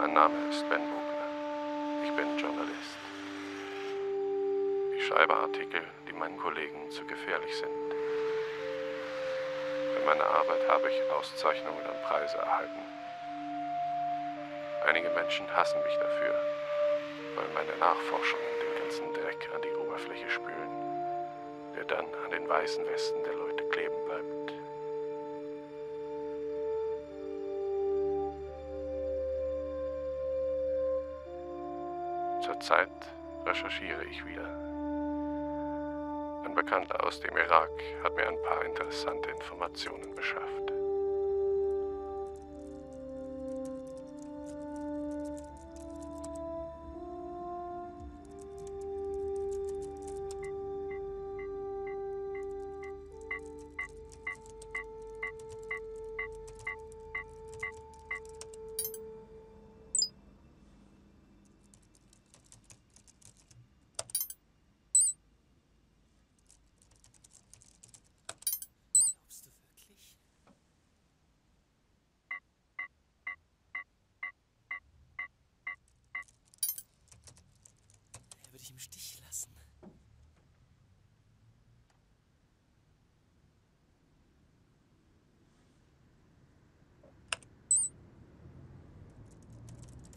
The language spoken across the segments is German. Mein Name ist Ben Bugler. Ich bin Journalist. Ich schreibe Artikel, die meinen Kollegen zu gefährlich sind. Für meine Arbeit habe ich Auszeichnungen und Preise erhalten. Einige Menschen hassen mich dafür, weil meine Nachforschungen den ganzen Dreck an die Oberfläche spülen, der dann an den weißen Westen der Leute kleben bleibt. Zurzeit recherchiere ich wieder. Ein Bekannter aus dem Irak hat mir ein paar interessante Informationen beschafft. Im Stich lassen.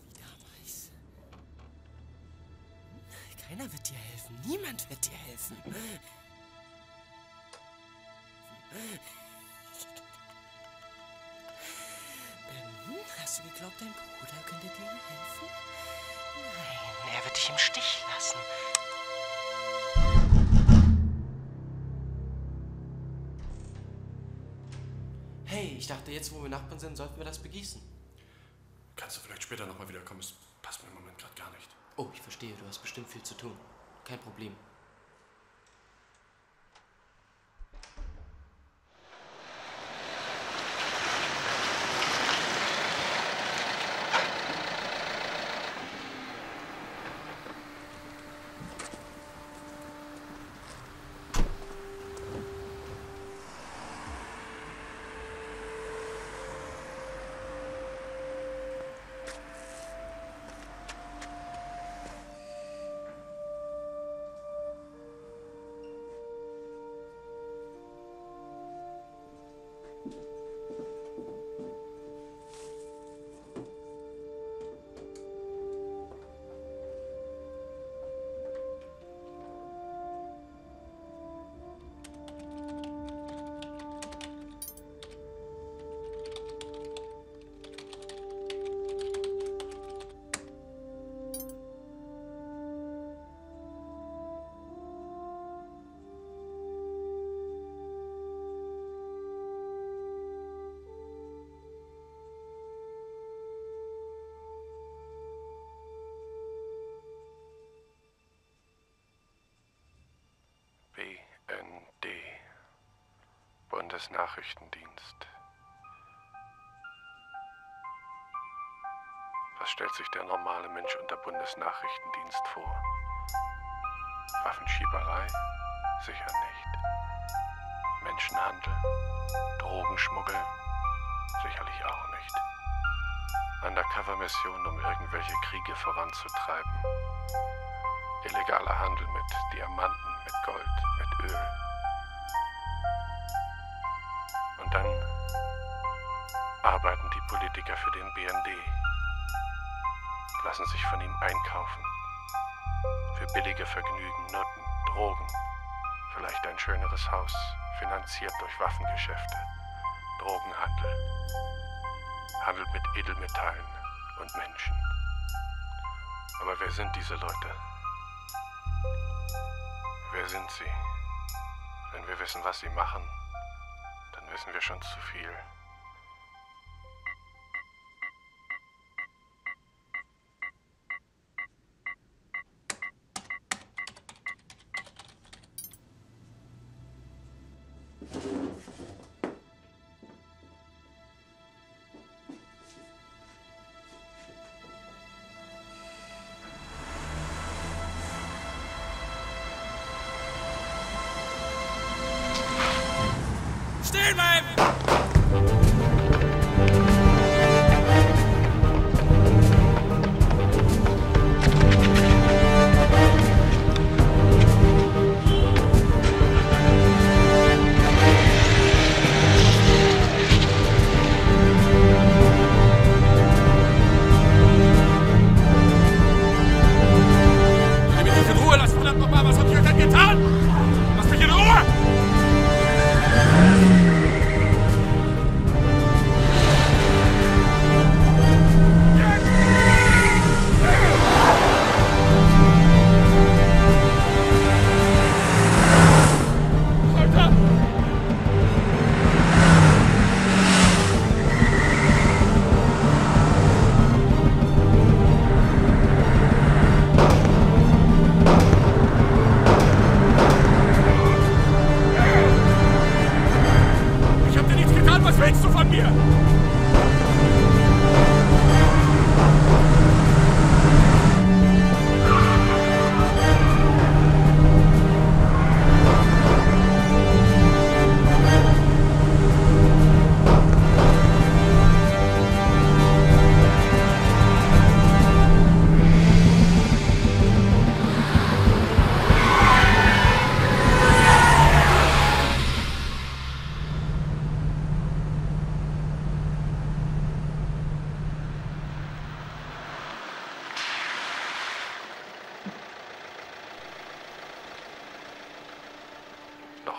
Wie damals. Keiner wird dir helfen. Niemand wird dir helfen. Ben, hast du geglaubt, dein Bruder könnte dir helfen? Nein, er wird dich im Stich lassen. Hey, ich dachte, jetzt, wo wir Nachbarn sind, sollten wir das begießen. Kannst du vielleicht später nochmal wiederkommen? Es passt mir im Moment gerade gar nicht. Oh, ich verstehe. Du hast bestimmt viel zu tun. Kein Problem. BND, Bundesnachrichtendienst. Was stellt sich der normale Mensch unter Bundesnachrichtendienst vor? Waffenschieberei? Sicher nicht. Menschenhandel? Drogenschmuggel? Sicherlich auch nicht. Undercover-Mission, um irgendwelche Kriege voranzutreiben. Illegaler Handel mit Diamanten, mit Gold, mit Öl. Und dann arbeiten die Politiker für den BND, lassen sich von ihm einkaufen, für billige Vergnügen, Nutten, Drogen, vielleicht ein schöneres Haus, finanziert durch Waffengeschäfte, Drogenhandel, Handel mit Edelmetallen und Menschen. Aber wer sind diese Leute? Wer sind sie? Wenn wir wissen, was sie machen, dann wissen wir schon zu viel. Still, man!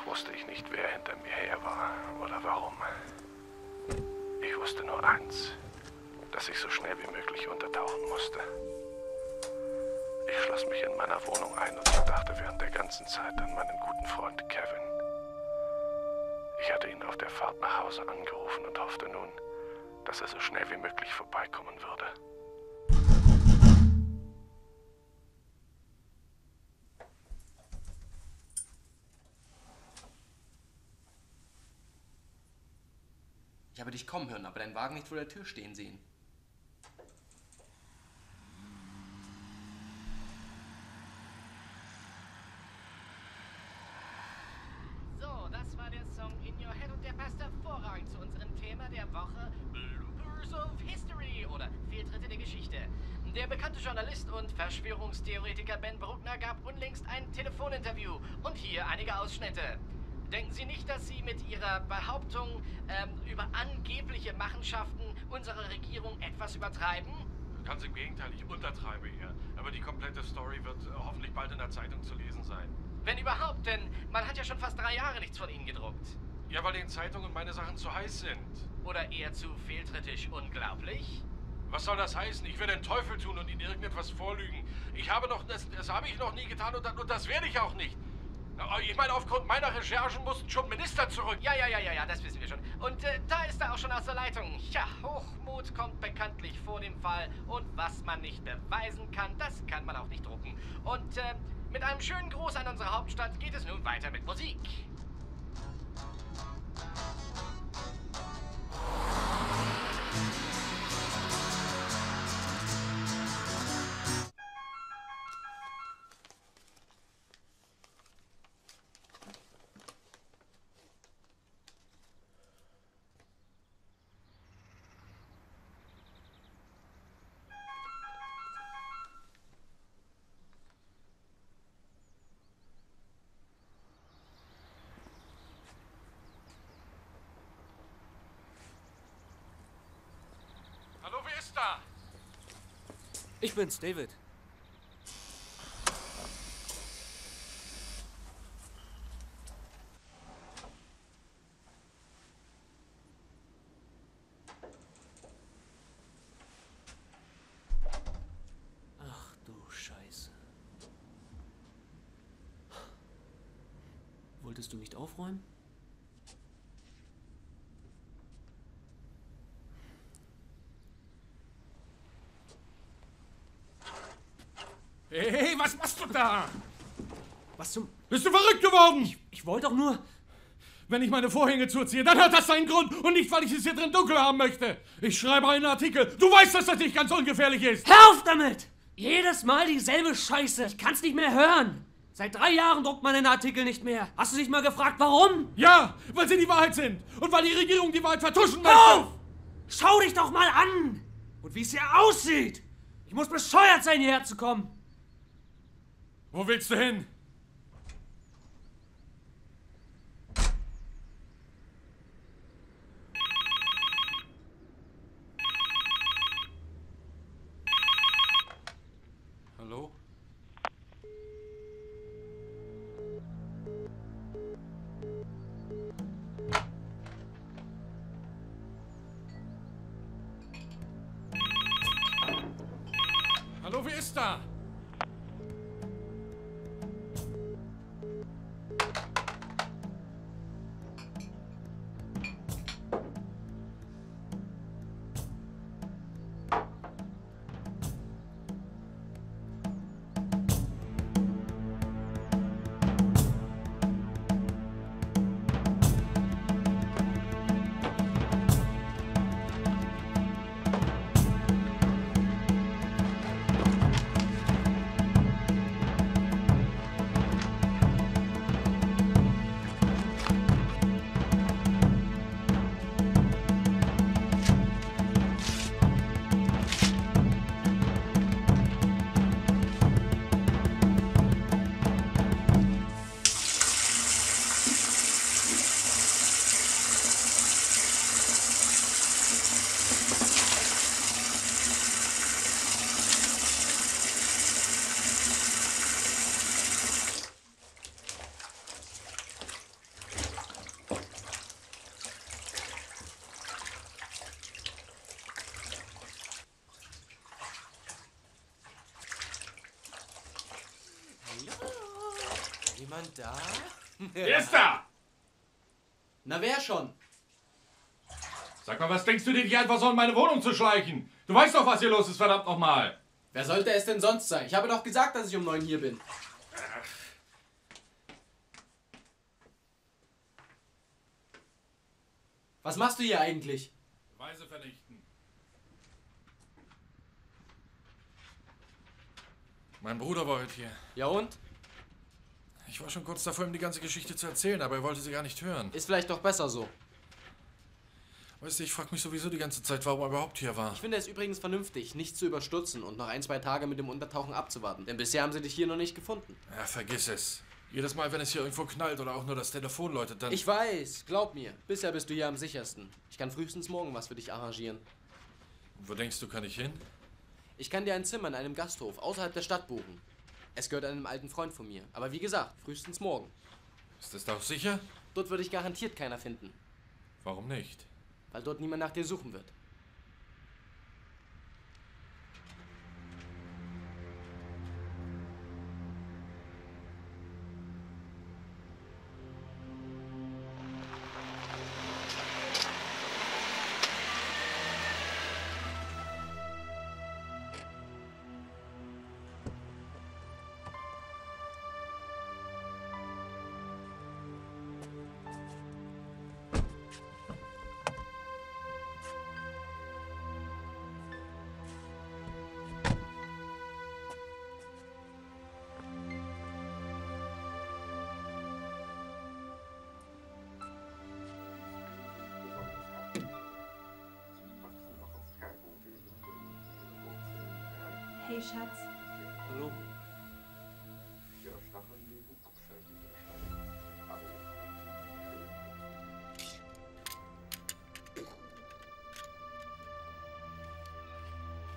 Noch wusste ich nicht, wer hinter mir her war oder warum. Ich wusste nur eins, dass ich so schnell wie möglich untertauchen musste. Ich schloss mich in meiner Wohnung ein und dachte während der ganzen Zeit an meinen guten Freund Kevin. Ich hatte ihn auf der Fahrt nach Hause angerufen und hoffte nun, dass er so schnell wie möglich vorbeikommen würde. Ich habe dich kommen hören, aber deinen Wagen nicht vor der Tür stehen sehen. So, das war der Song In Your Head und der passt hervorragend zu unserem Thema der Woche: Bloopers of History oder Fehltritte der Geschichte. Der bekannte Journalist und Verschwörungstheoretiker Ben Bugler gab unlängst ein Telefoninterview und hier einige Ausschnitte. Denken Sie nicht, dass Sie mit Ihrer Behauptung über angebliche Machenschaften unserer Regierung etwas übertreiben? Ganz im Gegenteil, ich untertreibe eher. Aber die komplette Story wird hoffentlich bald in der Zeitung zu lesen sein. Wenn überhaupt, denn man hat ja schon fast 3 Jahre nichts von Ihnen gedruckt. Ja, weil den Zeitungen meine Sachen zu heiß sind. Oder eher zu fehltrittig unglaublich? Was soll das heißen? Ich werde den Teufel tun und Ihnen irgendetwas vorlügen. Ich habe doch, das habe ich noch nie getan und das werde ich auch nicht. Ich meine, aufgrund meiner Recherchen mussten schon Minister zurück. Ja, das wissen wir schon. Und da ist er auch schon aus der Leitung. Ja, Hochmut kommt bekanntlich vor dem Fall. Und was man nicht beweisen kann, das kann man auch nicht drucken. Und mit einem schönen Gruß an unsere Hauptstadt geht es nun weiter mit Musik. Ich bin's, David. Ach du Scheiße. Wolltest du nicht aufräumen? Hey, was machst du da? Was zum... Bist du verrückt geworden? Ich wollte doch nur... Wenn ich meine Vorhänge zuziehe, dann hat das seinen Grund und nicht, weil ich es hier drin dunkel haben möchte. Ich schreibe einen Artikel. Du weißt, dass das nicht ganz ungefährlich ist. Hör auf damit! Jedes Mal dieselbe Scheiße. Ich kann's nicht mehr hören. Seit 3 Jahren druckt man den Artikel nicht mehr. Hast du dich mal gefragt, warum? Ja, weil sie die Wahrheit sind und weil die Regierung die Wahrheit vertuschen möchte. Hör auf! Schau dich doch mal an! Und wie es hier aussieht! Ich muss bescheuert sein, hierher zu kommen. Wo willst du hin? Hallo? Hallo, wer ist da? jemand da? Wer ist da? Na, wer schon? Sag mal, was denkst du dir, dich einfach so in meine Wohnung zu schleichen? Du weißt doch, was hier los ist, verdammt nochmal. Wer sollte es denn sonst sein? Ich habe doch gesagt, dass ich um 9 hier bin. Ach. Was machst du hier eigentlich? Beweise vernichten. Mein Bruder war heute hier. Ja und? Ich war schon kurz davor, ihm die ganze Geschichte zu erzählen, aber er wollte sie gar nicht hören. Ist vielleicht doch besser so. Weißt du, ich frage mich sowieso die ganze Zeit, warum er überhaupt hier war. Ich finde es übrigens vernünftig, nicht zu überstürzen und noch 1-2 Tage mit dem Untertauchen abzuwarten. Denn bisher haben sie dich hier noch nicht gefunden. Ja, vergiss es. Jedes Mal, wenn es hier irgendwo knallt oder auch nur das Telefon läutet, dann... Ich weiß, glaub mir. Bisher bist du hier am sichersten. Ich kann frühestens morgen was für dich arrangieren. Und wo denkst du, kann ich hin? Ich kann dir ein Zimmer in einem Gasthof außerhalb der Stadt buchen. Es gehört einem alten Freund von mir. Aber wie gesagt, frühestens morgen. Ist das doch sicher? Dort würde ich garantiert keiner finden. Warum nicht? Weil dort niemand nach dir suchen wird. Hey Schatz. Hallo.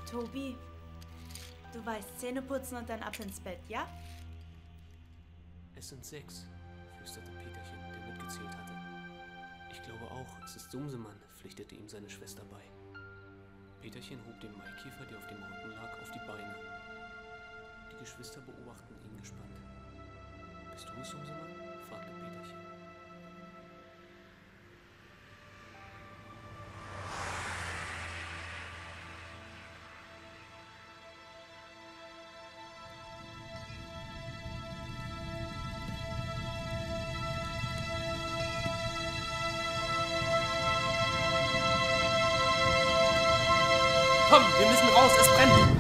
Tobi, du weißt, Zähne putzen und dann ab ins Bett, ja? Es sind 6, flüsterte Peterchen, der mitgezählt hatte. Ich glaube auch, es ist Sumsemann, pflichtete ihm seine Schwester bei. Peterchen hob den Maikäfer, der auf dem Rücken lag, auf die Beine. Die Geschwister beobachten ihn gespannt. Bist du es, Sumsemann? Fragte Peterchen. Komm, wir müssen raus, es brennt!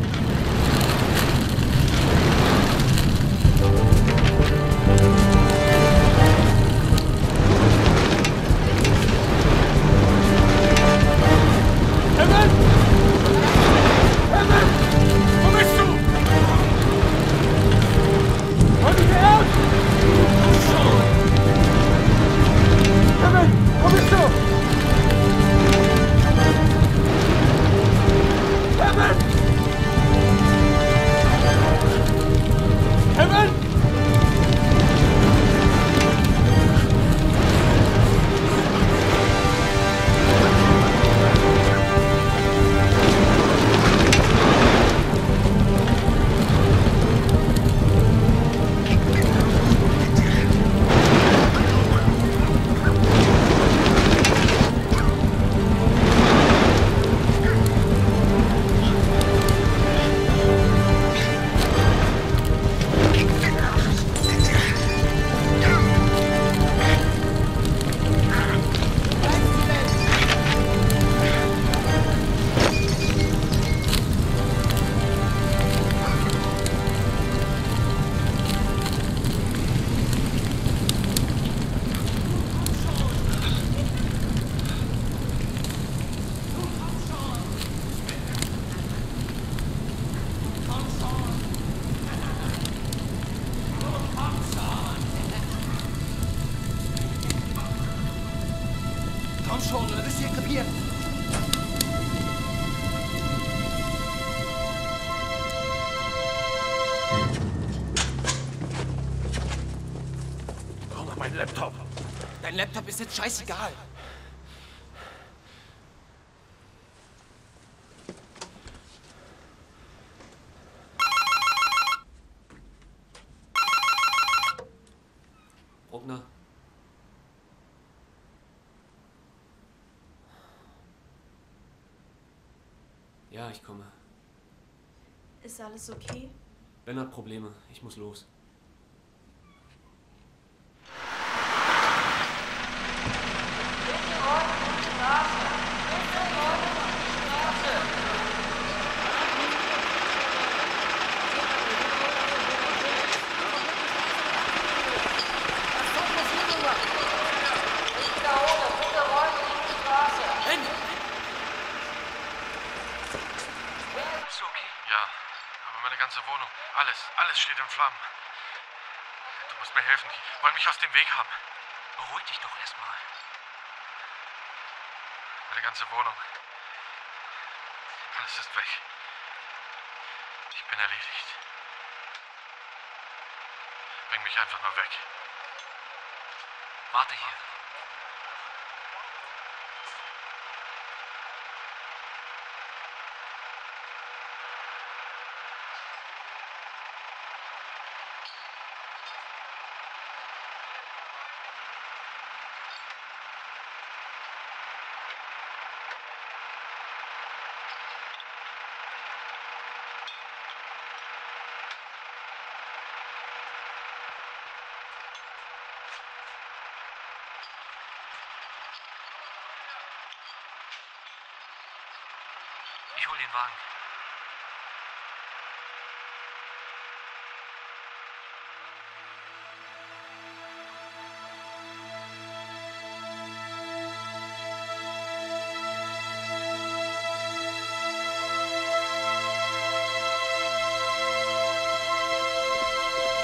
Laptop. Dein Laptop ist jetzt scheißegal. Ja, ich komme. Ist alles okay? Ben hat Probleme. Ich muss los. Ich hol den Wagen.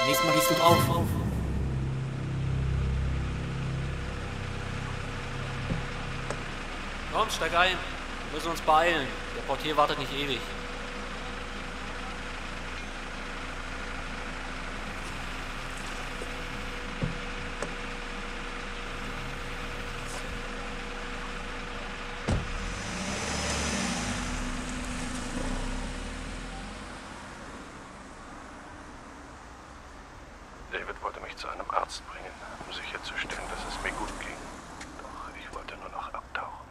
Nächstes Mal gehst du drauf. Komm, steig ein. Wir müssen uns beeilen. Der Portier wartet nicht ewig. David wollte mich zu einem Arzt bringen, um sicherzustellen, dass es mir gut ging. Doch ich wollte nur noch abtauchen.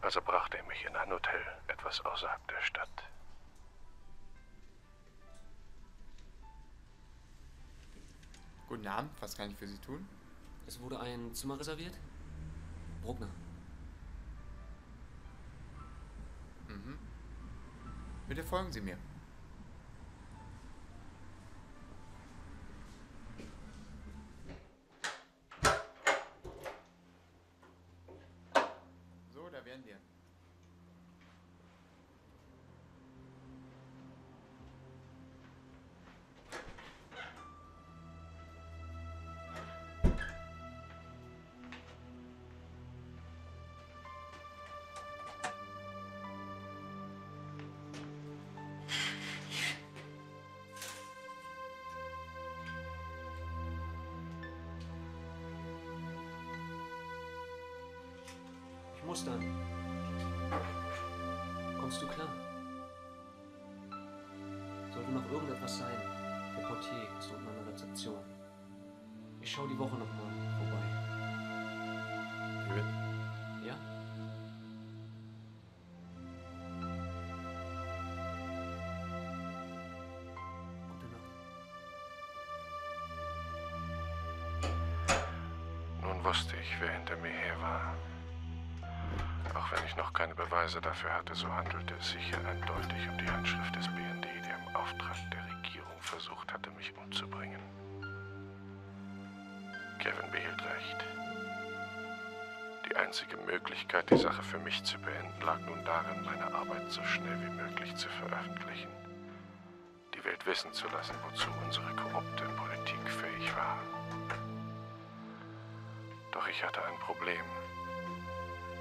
Also brachte er mich in ein Hotel, etwas außerhalb der Stadt. Guten Abend, was kann ich für Sie tun? Es wurde ein Zimmer reserviert? Bruckner. Mhm. Bitte folgen Sie mir. Kostan, kommst du klar? Sollte noch irgendetwas sein, der Portier ist unten an der Rezeption. Ich schau die Woche nochmal vorbei. David? Ja? Gute Nacht. Nun wusste ich, wer hinter mir her war. Auch wenn ich noch keine Beweise dafür hatte, so handelte es sich hier eindeutig um die Handschrift des BND, der im Auftrag der Regierung versucht hatte, mich umzubringen. Kevin behielt recht. Die einzige Möglichkeit, die Sache für mich zu beenden, lag nun darin, meine Arbeit so schnell wie möglich zu veröffentlichen. Die Welt wissen zu lassen, wozu unsere korrupte Politik fähig war. Doch ich hatte ein Problem.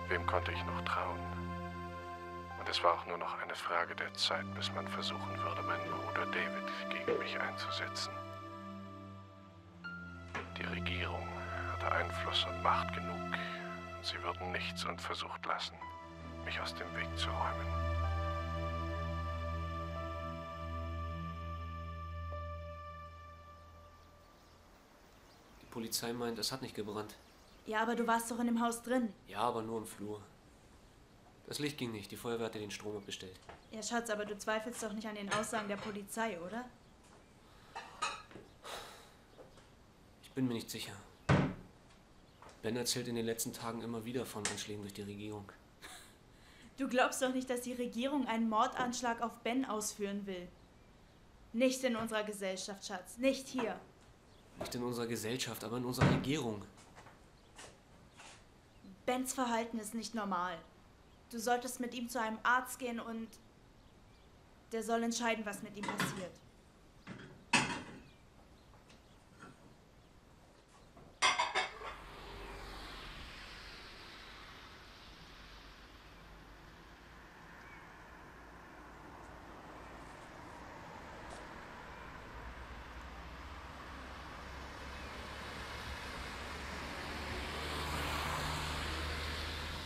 Wem konnte ich noch trauen? Und es war auch nur noch eine Frage der Zeit, bis man versuchen würde, meinen Bruder David gegen mich einzusetzen. Die Regierung hatte Einfluss und Macht genug. Sie würden nichts unversucht lassen, mich aus dem Weg zu räumen. Die Polizei meint, es hat nicht gebrannt. Ja, aber du warst doch in dem Haus drin. Ja, aber nur im Flur. Das Licht ging nicht, die Feuerwehr hatte den Strom abgestellt. Ja, Schatz, aber du zweifelst doch nicht an den Aussagen der Polizei, oder? Ich bin mir nicht sicher. Ben erzählt in den letzten Tagen immer wieder von Anschlägen durch die Regierung. Du glaubst doch nicht, dass die Regierung einen Mordanschlag auf Ben ausführen will. Nicht in unserer Gesellschaft, Schatz. Nicht hier. Nicht in unserer Gesellschaft, aber in unserer Regierung. Bens Verhalten ist nicht normal. Du solltest mit ihm zu einem Arzt gehen und der soll entscheiden, was mit ihm passiert.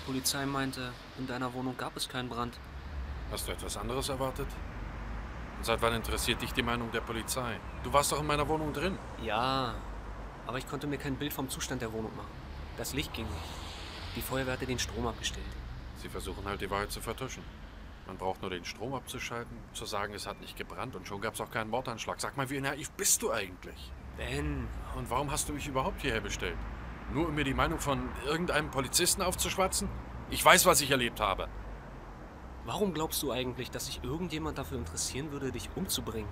Die Polizei meinte, in deiner Wohnung gab es keinen Brand. Hast du etwas anderes erwartet? Und seit wann interessiert dich die Meinung der Polizei? Du warst doch in meiner Wohnung drin. Ja, aber ich konnte mir kein Bild vom Zustand der Wohnung machen. Das Licht ging nicht. Die Feuerwehr hatte den Strom abgestellt. Sie versuchen halt die Wahrheit zu vertuschen. Man braucht nur den Strom abzuschalten, zu sagen, es hat nicht gebrannt und schon gab es auch keinen Mordanschlag. Sag mal, wie naiv bist du eigentlich? Ben. Und warum hast du mich überhaupt hierher bestellt? Nur um mir die Meinung von irgendeinem Polizisten aufzuschwatzen? Ich weiß, was ich erlebt habe. Warum glaubst du eigentlich, dass sich irgendjemand dafür interessieren würde, dich umzubringen?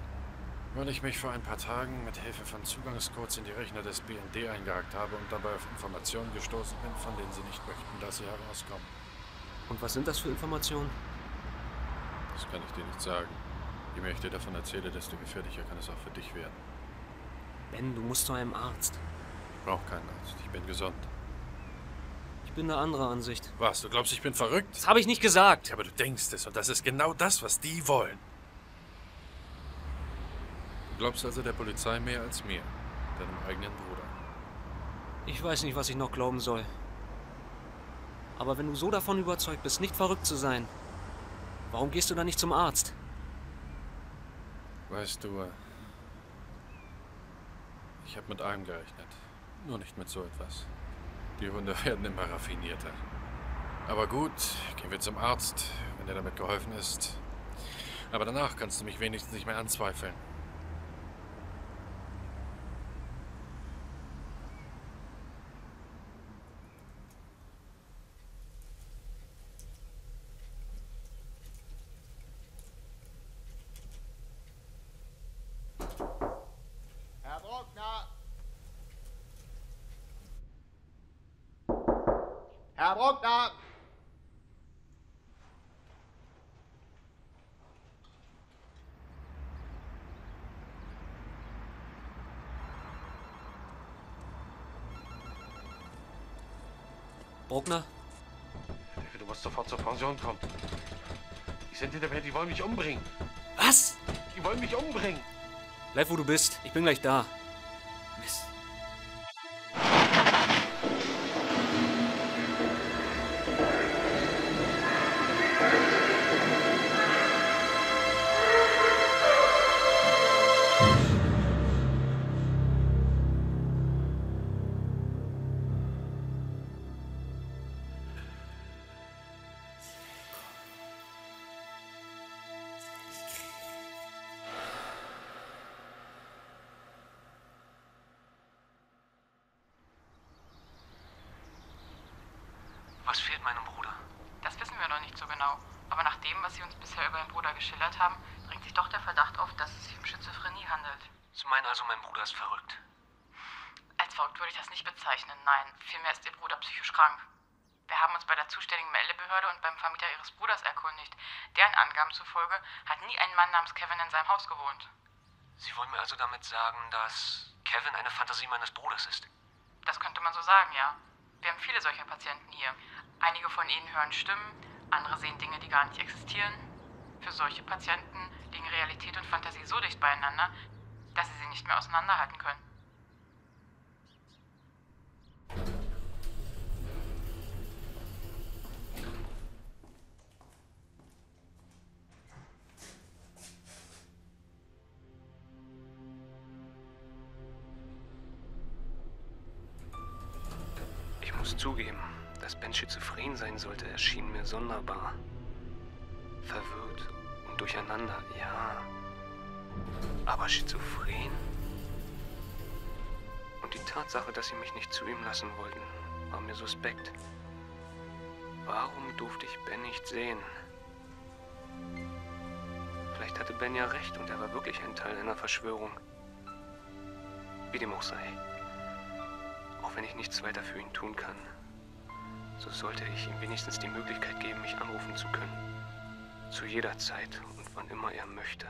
Weil ich mich vor ein paar Tagen mit Hilfe von Zugangscodes in die Rechner des BND eingehackt habe und dabei auf Informationen gestoßen bin, von denen sie nicht möchten, dass sie herauskommen. Und was sind das für Informationen? Das kann ich dir nicht sagen. Je mehr ich dir davon erzähle, desto gefährlicher kann es auch für dich werden. Ben, du musst zu einem Arzt. Ich brauche keinen Arzt. Ich bin gesund. Ich bin eine andere Ansicht. Was? Du glaubst, ich bin verrückt? Das habe ich nicht gesagt. Ja, aber du denkst es und das ist genau das, was die wollen. Du glaubst also der Polizei mehr als mir, deinem eigenen Bruder. Ich weiß nicht, was ich noch glauben soll. Aber wenn du so davon überzeugt bist, nicht verrückt zu sein, warum gehst du dann nicht zum Arzt? Weißt du, ich habe mit allem gerechnet. Nur nicht mit so etwas. Die Hunde werden immer raffinierter. Aber gut, gehen wir zum Arzt, wenn dir damit geholfen ist. Aber danach kannst du mich wenigstens nicht mehr anzweifeln. Herr Bruckner! Bruckner? Du musst sofort zur Pension kommen. Ich sende dir dabei, die wollen mich umbringen. Was? Die wollen mich umbringen. Bleib, wo du bist. Ich bin gleich da. Mist. Was fehlt meinem Bruder? Das wissen wir noch nicht so genau. Aber nach dem, was Sie uns bisher über den Bruder geschildert haben, dringt sich doch der Verdacht auf, dass es sich um Schizophrenie handelt. Sie meinen also, mein Bruder ist verrückt? Als verrückt würde ich das nicht bezeichnen, nein. Vielmehr ist Ihr Bruder psychisch krank. Wir haben uns bei der zuständigen Meldebehörde und beim Vermieter Ihres Bruders erkundigt. Deren Angaben zufolge hat nie ein Mann namens Kevin in seinem Haus gewohnt. Sie wollen mir also damit sagen, dass Kevin eine Fantasie meines Bruders ist? Das könnte man so sagen, ja. Wir haben viele solcher Patienten hier. Einige von ihnen hören Stimmen, andere sehen Dinge, die gar nicht existieren. Für solche Patienten liegen Realität und Fantasie so dicht beieinander, dass sie sie nicht mehr auseinanderhalten können. dass Ben schizophren sein sollte, erschien mir sonderbar. Verwirrt und durcheinander, ja. Aber schizophren? Und die Tatsache, dass sie mich nicht zu ihm lassen wollten, war mir suspekt. Warum durfte ich Ben nicht sehen? Vielleicht hatte Ben ja recht und er war wirklich ein Teil einer Verschwörung. Wie dem auch sei. Auch wenn ich nichts weiter für ihn tun kann, so sollte ich ihm wenigstens die Möglichkeit geben, mich anrufen zu können. Zu jeder Zeit und wann immer er möchte.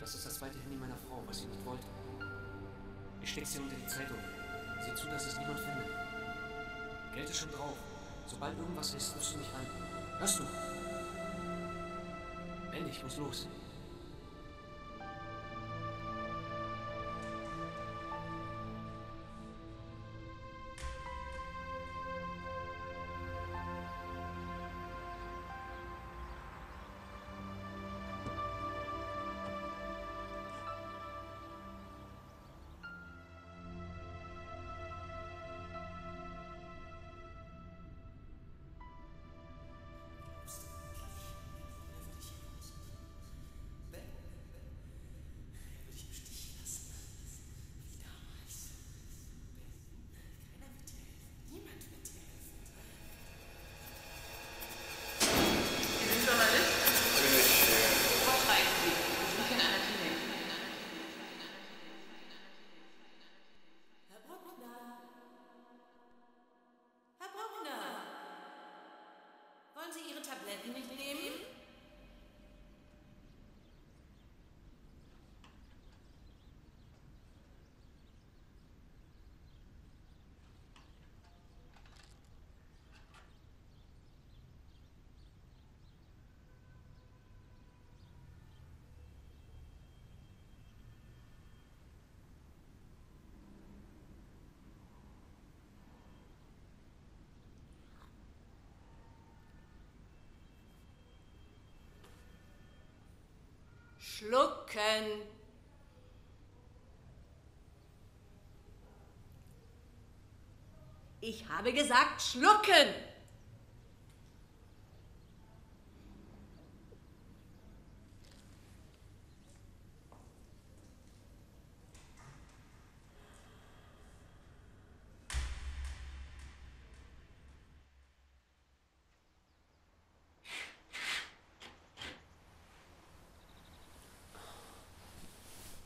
Das ist das zweite Handy meiner Frau, was sie nicht wollte. Ich steck's dir unter die Zeitung. Sieh zu, dass es niemand findet. Geld ist schon drauf. Sobald irgendwas ist, rufst du mich an. Hörst du? Ben, ich muss los. Schlucken. Ich habe gesagt, schlucken.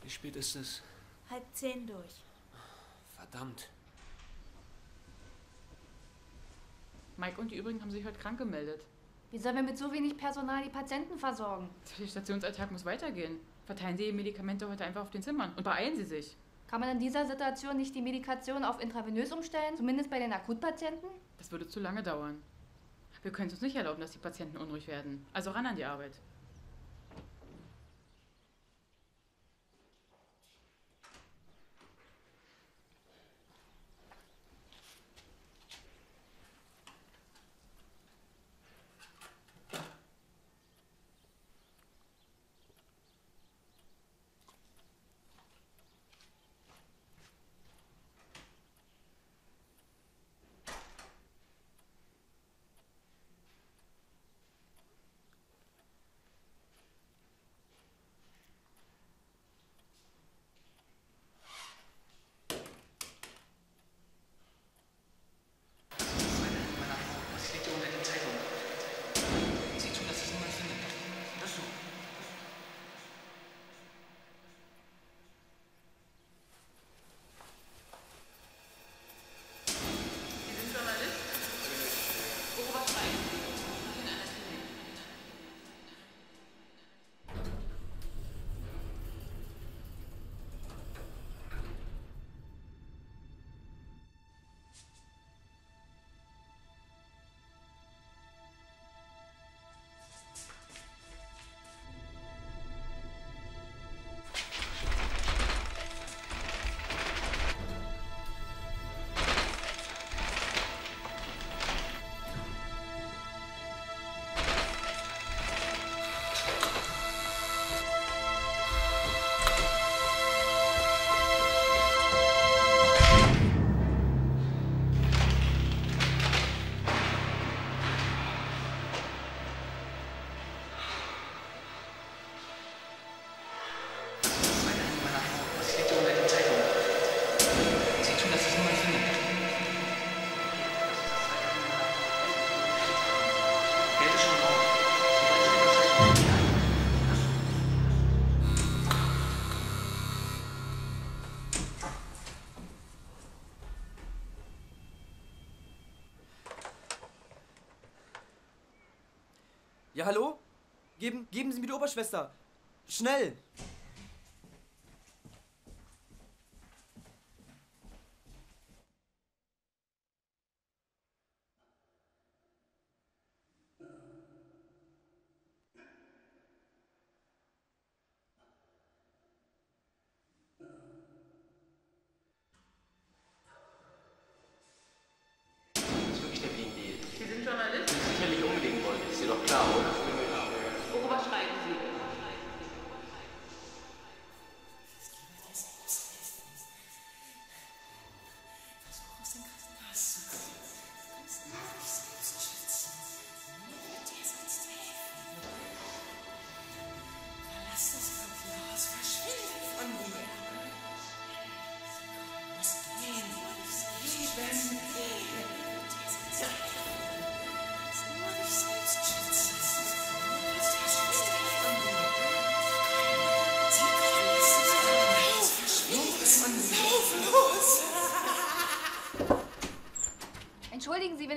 Wie spät ist es? 9:30 durch. Verdammt. Mike und die übrigen haben sich heute krank gemeldet. Wie sollen wir mit so wenig Personal die Patienten versorgen? Der Stationsalltag muss weitergehen. Verteilen Sie die Medikamente heute einfach auf den Zimmern und beeilen Sie sich. Kann man in dieser Situation nicht die Medikation auf intravenös umstellen? Zumindest bei den Akutpatienten? Das würde zu lange dauern. Wir können es uns nicht erlauben, dass die Patienten unruhig werden. Also ran an die Arbeit. Ja, hallo? Geben Sie mir die Oberschwester! Schnell!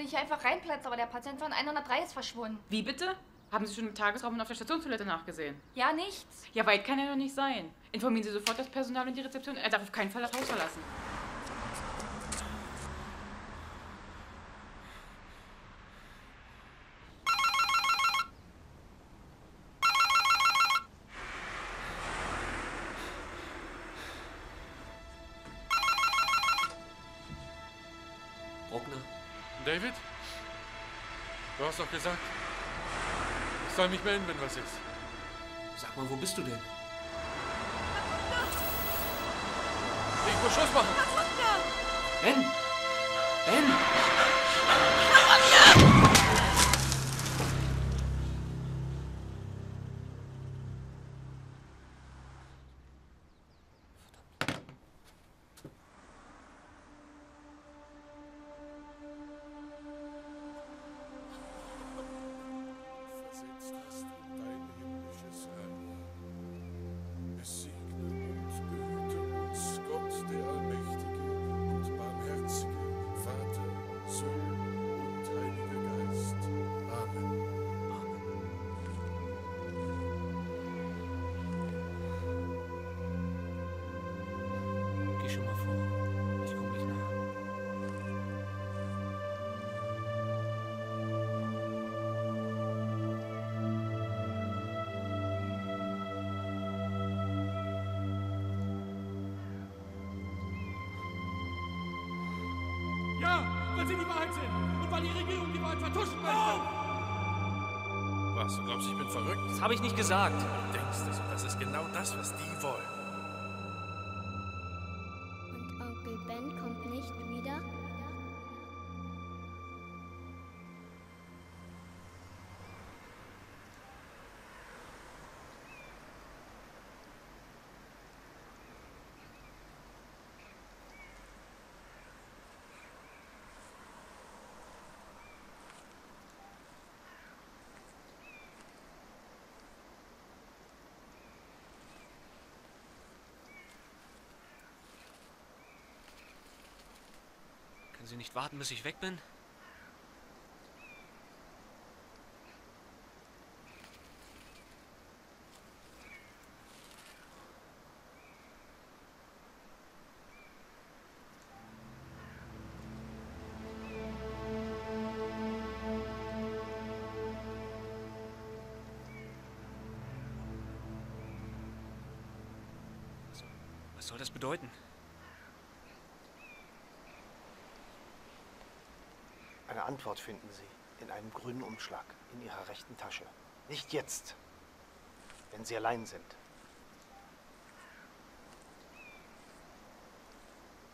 Ich einfach reinplatze, aber der Patient von 103 ist verschwunden. Wie bitte? Haben Sie schon im Tagesraum und auf der Stationstoilette nachgesehen? Ja, nichts. Ja, weit kann er doch nicht sein. Informieren Sie sofort das Personal und die Rezeption. Er darf auf keinen Fall das Haus verlassen. Bruckner. David? Du hast doch gesagt, ich soll mich melden, wenn was ist. Sag mal, wo bist du denn? Ich muss Schluss machen! Ben! Ben! Weil sie die Wahrheit sind und weil die Regierung die Wahrheit vertuschen will. Was, du glaubst, ich bin verrückt? Das habe ich nicht gesagt. Du denkst es und das ist genau das, was die wollen. Und Onkel Ben kommt nicht wieder? Können Sie nicht warten, bis ich weg bin? Was soll das bedeuten? Eine Antwort finden Sie in einem grünen Umschlag in Ihrer rechten Tasche. Nicht jetzt, wenn Sie allein sind.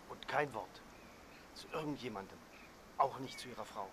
Und kein Wort zu irgendjemandem, auch nicht zu Ihrer Frau.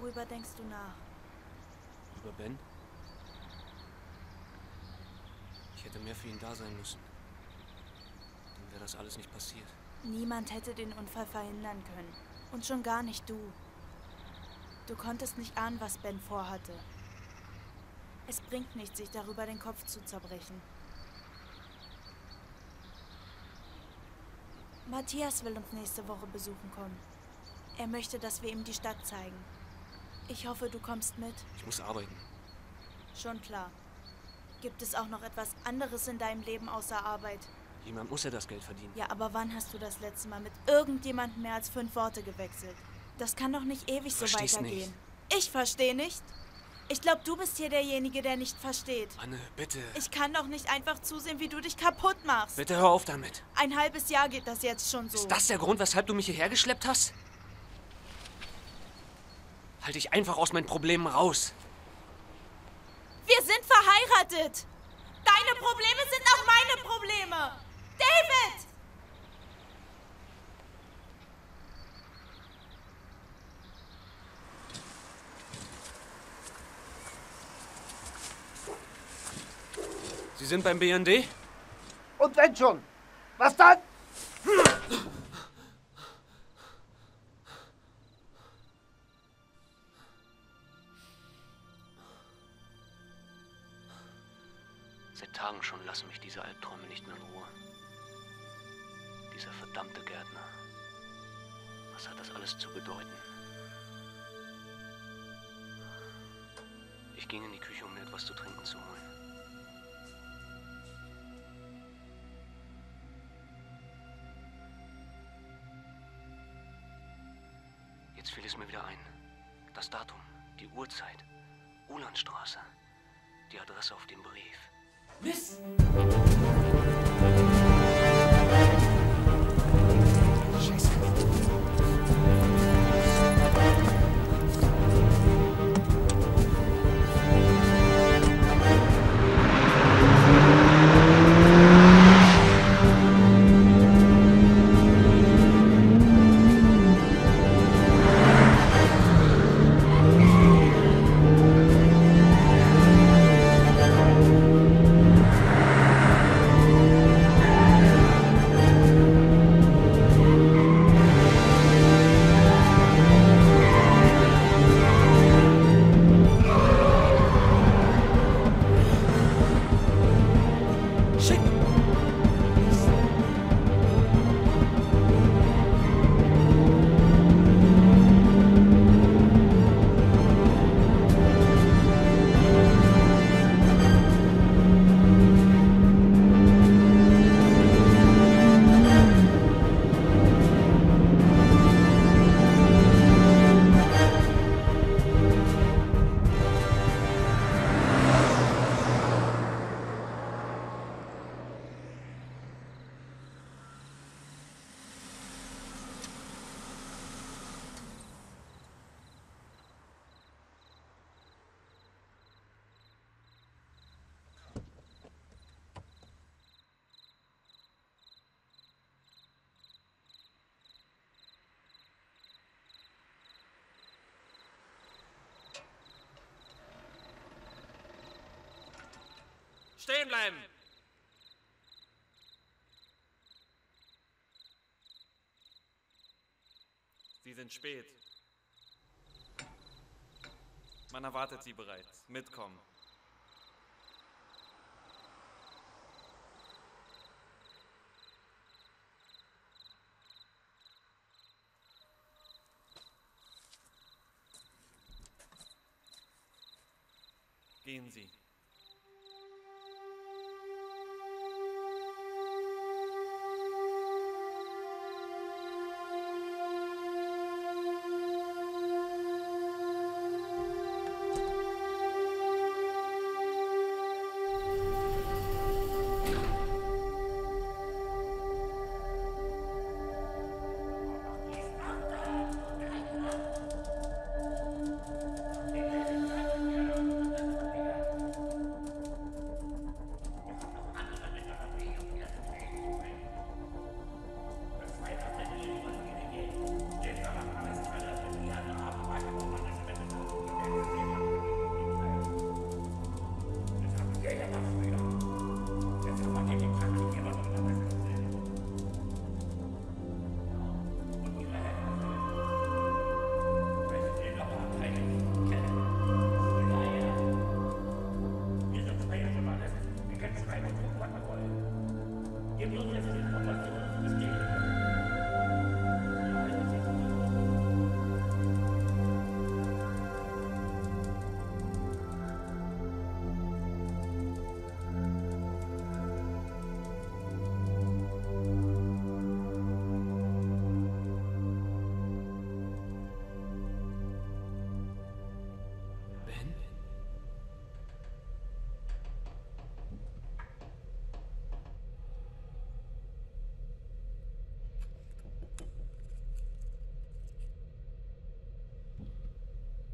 Worüber denkst du nach? Über Ben? Ich hätte mehr für ihn da sein müssen. Dann wäre das alles nicht passiert. Niemand hätte den Unfall verhindern können. Und schon gar nicht du. Du konntest nicht ahnen, was Ben vorhatte. Es bringt nichts, sich darüber den Kopf zu zerbrechen. Matthias will uns nächste Woche besuchen kommen. Er möchte, dass wir ihm die Stadt zeigen. Ich hoffe, du kommst mit. Ich muss arbeiten. Schon klar. Gibt es auch noch etwas anderes in deinem Leben außer Arbeit? Jemand muss ja das Geld verdienen. Ja, aber wann hast du das letzte Mal mit irgendjemandem mehr als 5 Worte gewechselt? Das kann doch nicht ewig so weitergehen. Nicht. Ich verstehe nicht. Ich glaube, du bist hier derjenige, der nicht versteht. Anne, bitte. Ich kann doch nicht einfach zusehen, wie du dich kaputt machst. Bitte hör auf damit. Ein halbes Jahr geht das jetzt schon so. Ist das der Grund, weshalb du mich hierher geschleppt hast? Halt dich einfach aus meinen Problemen raus. Wir sind verheiratet. Deine Probleme sind auch meine Probleme. David! Sie sind beim BND? Und wenn schon. Was dann? Seit Tagen schon lassen mich diese Albträume nicht mehr in Ruhe. Dieser verdammte Gärtner. Was hat das alles zu bedeuten? Ich ging in die Küche, um mir etwas zu trinken zu holen. Jetzt fiel es mir wieder ein. Das Datum, die Uhrzeit, Ulandstraße, die Adresse auf dem Brief. Mist! Scheiße. Stehen bleiben! Sie sind spät. Man erwartet Sie bereits. Mitkommen. Gehen Sie.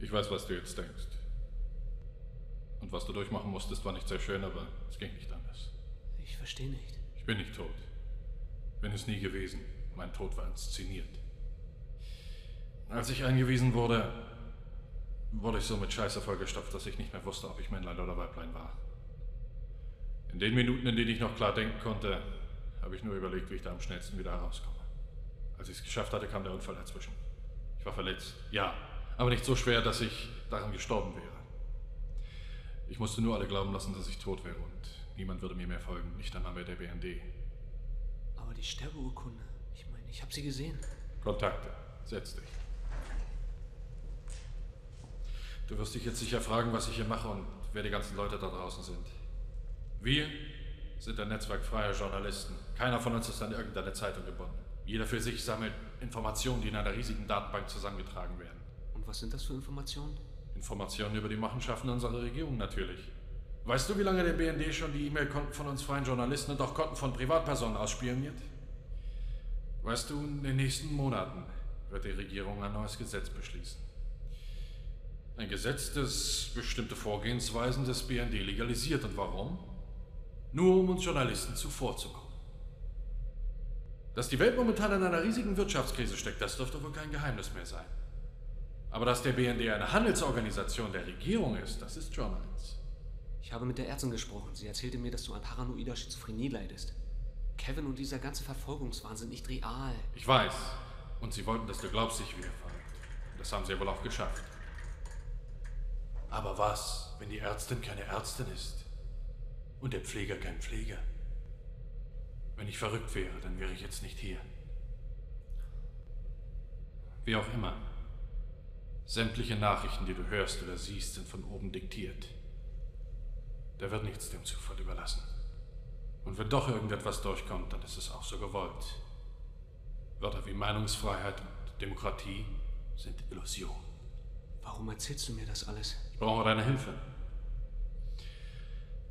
Ich weiß, was du jetzt denkst. Und was du durchmachen musstest, war nicht sehr schön, aber es ging nicht anders. Ich verstehe nicht. Ich bin nicht tot. Bin es nie gewesen. Mein Tod war inszeniert. Als ich eingewiesen wurde, wurde ich so mit Scheiße vollgestopft, dass ich nicht mehr wusste, ob ich Männlein oder Weiblein war. In den Minuten, in denen ich noch klar denken konnte, habe ich nur überlegt, wie ich da am schnellsten wieder herauskomme. Als ich es geschafft hatte, kam der Unfall dazwischen. Ich war verletzt, ja, aber nicht so schwer, dass ich daran gestorben wäre. Ich musste nur alle glauben lassen, dass ich tot wäre und niemand würde mir mehr folgen, nicht einmal mehr der BND. Aber die Sterbeurkunde, ich meine, ich habe sie gesehen. Kontakte, setz dich. Du wirst dich jetzt sicher fragen, was ich hier mache und wer die ganzen Leute da draußen sind. Wir sind ein Netzwerk freier Journalisten. Keiner von uns ist an irgendeine Zeitung gebunden. Jeder für sich sammelt Informationen, die in einer riesigen Datenbank zusammengetragen werden. Und was sind das für Informationen? Informationen über die Machenschaften unserer Regierung natürlich. Weißt du, wie lange der BND schon die E-Mail-Konten von uns freien Journalisten und auch Konten von Privatpersonen ausspioniert? Weißt du, in den nächsten Monaten wird die Regierung ein neues Gesetz beschließen. Ein Gesetz, das bestimmte Vorgehensweisen des BND legalisiert. Und warum? Nur um uns Journalisten zuvorzukommen. Dass die Welt momentan in einer riesigen Wirtschaftskrise steckt, das dürfte wohl kein Geheimnis mehr sein. Aber dass der BND eine Handelsorganisation der Regierung ist, das ist schon eins. Ich habe mit der Ärztin gesprochen. Sie erzählte mir, dass du an paranoider Schizophrenie leidest. Kevin und dieser ganze Verfolgungswahn sind nicht real. Ich weiß. Und sie wollten, dass du glaubst, ich wiederfahre. Das haben sie ja wohl auch geschafft. Aber was, wenn die Ärztin keine Ärztin ist und der Pfleger kein Pfleger? Wenn ich verrückt wäre, dann wäre ich jetzt nicht hier. Wie auch immer, sämtliche Nachrichten, die du hörst oder siehst, sind von oben diktiert. Da wird nichts dem Zufall überlassen. Und wenn doch irgendetwas durchkommt, dann ist es auch so gewollt. Wörter wie Meinungsfreiheit und Demokratie sind Illusionen. Warum erzählst du mir das alles? Ich brauche deine Hilfe.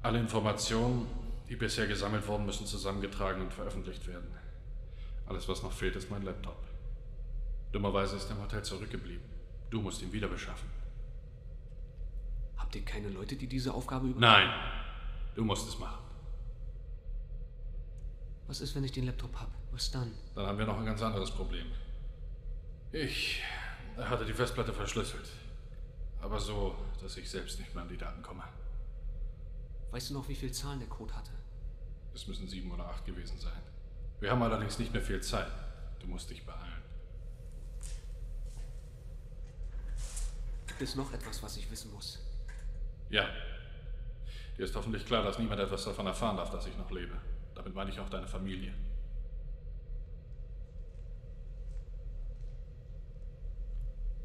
Alle Informationen, die bisher gesammelt wurden, müssen zusammengetragen und veröffentlicht werden. Alles, was noch fehlt, ist mein Laptop. Dummerweise ist er im Hotel zurückgeblieben. Du musst ihn wieder beschaffen. Habt ihr keine Leute, die diese Aufgabe übernehmen? Nein, du musst es machen. Was ist, wenn ich den Laptop habe? Was dann? Dann haben wir noch ein ganz anderes Problem. Ich hatte die Festplatte verschlüsselt. Aber so, dass ich selbst nicht mehr an die Daten komme. Weißt du noch, wie viele Zahlen der Code hatte? Es müssen 7 oder 8 gewesen sein. Wir haben allerdings nicht mehr viel Zeit. Du musst dich beeilen. Gibt es noch etwas, was ich wissen muss? Ja. Dir ist hoffentlich klar, dass niemand etwas davon erfahren darf, dass ich noch lebe. Damit meine ich auch deine Familie.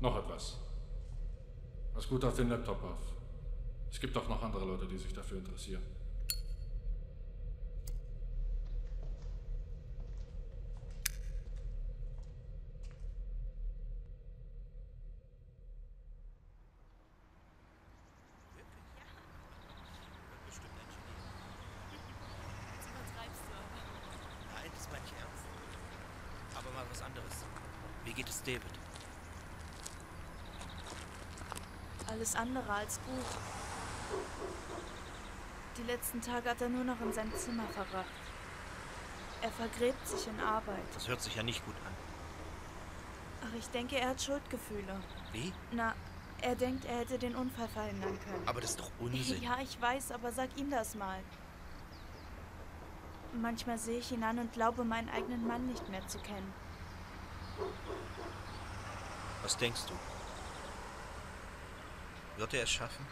Noch etwas. Pass gut auf den Laptop auf. Es gibt auch noch andere Leute, die sich dafür interessieren. Nein, das meine ich ernst. Aber mal was anderes. Wie geht es David? Alles andere als gut. Die letzten Tage hat er nur noch in seinem Zimmer verbracht. Er vergräbt sich in Arbeit. Das hört sich ja nicht gut an. Ach, ich denke, er hat Schuldgefühle. Wie? Na, er denkt, er hätte den Unfall verhindern können. Aber das ist doch Unsinn. Ja, ich weiß, aber sag ihm das mal. Manchmal sehe ich ihn an und glaube, meinen eigenen Mann nicht mehr zu kennen. Was denkst du? Wird er es schaffen?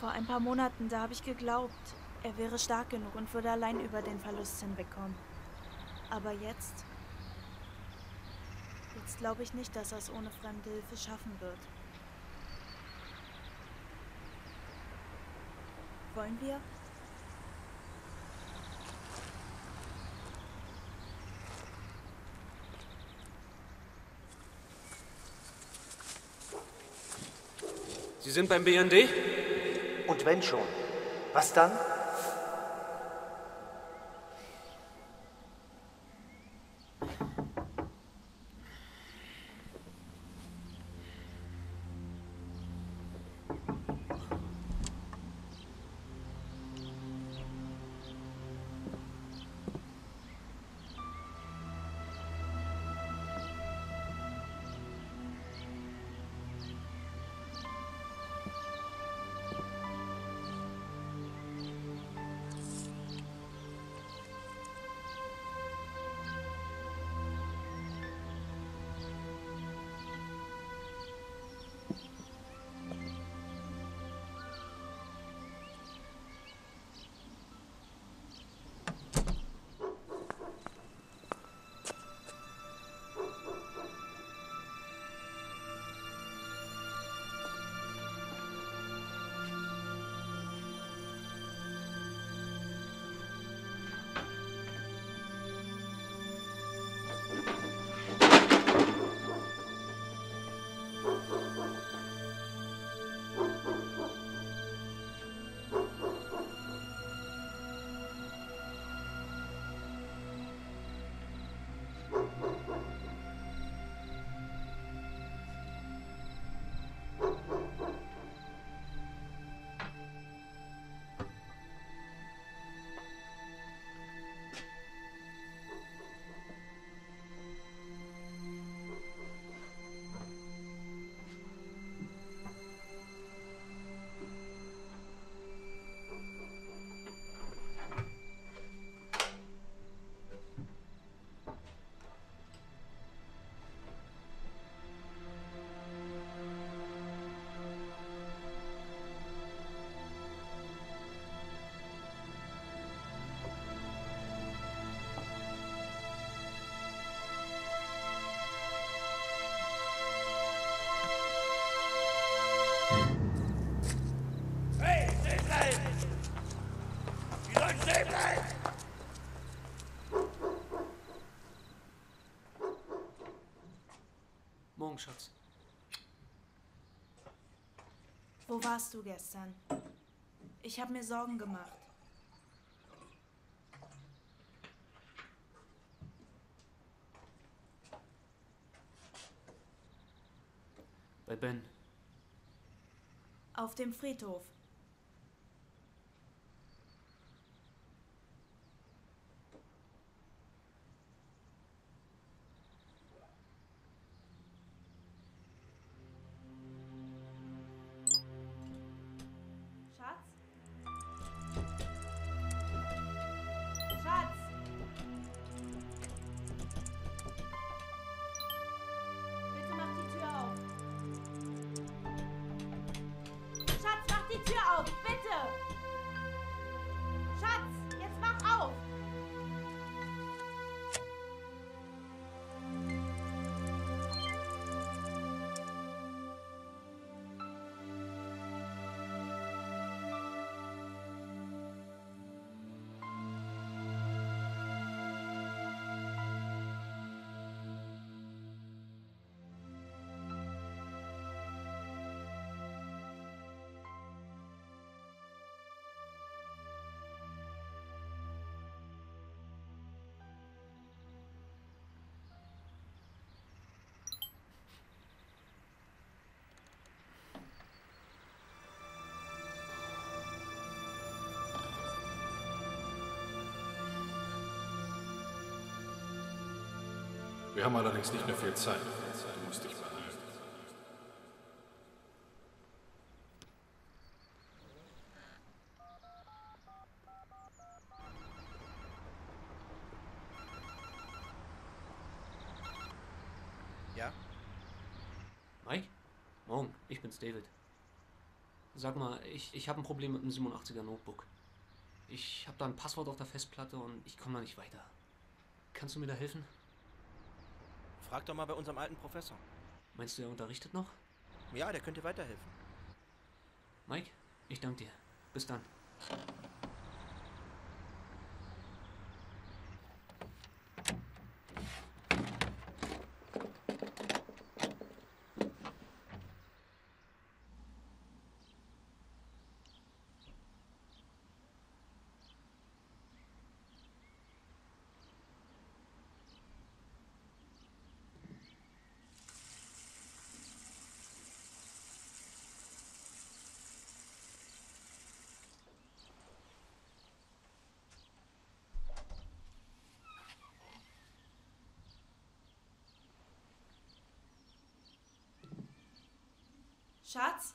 Vor ein paar Monaten, da habe ich geglaubt, er wäre stark genug und würde allein über den Verlust hinwegkommen. Aber jetzt? Jetzt glaube ich nicht, dass er es ohne fremde Hilfe schaffen wird. Wollen wir? Sie sind beim BND? Und wenn schon, was dann? Morgen, Schatz. Wo warst du gestern? Ich habe mir Sorgen gemacht. Bei Ben. Auf dem Friedhof. Wir haben allerdings nicht mehr viel Zeit. Du musst dich beeilen. Ja? Mike? Morgen, ich bin's, David. Sag mal, ich habe ein Problem mit dem 87er Notebook. Ich habe da ein Passwort auf der Festplatte und ich komme da nicht weiter. Kannst du mir da helfen? Frag doch mal bei unserem alten Professor. Meinst du, er unterrichtet noch? Ja, der könnte weiterhelfen. Mike, ich danke dir. Bis dann. Schatz?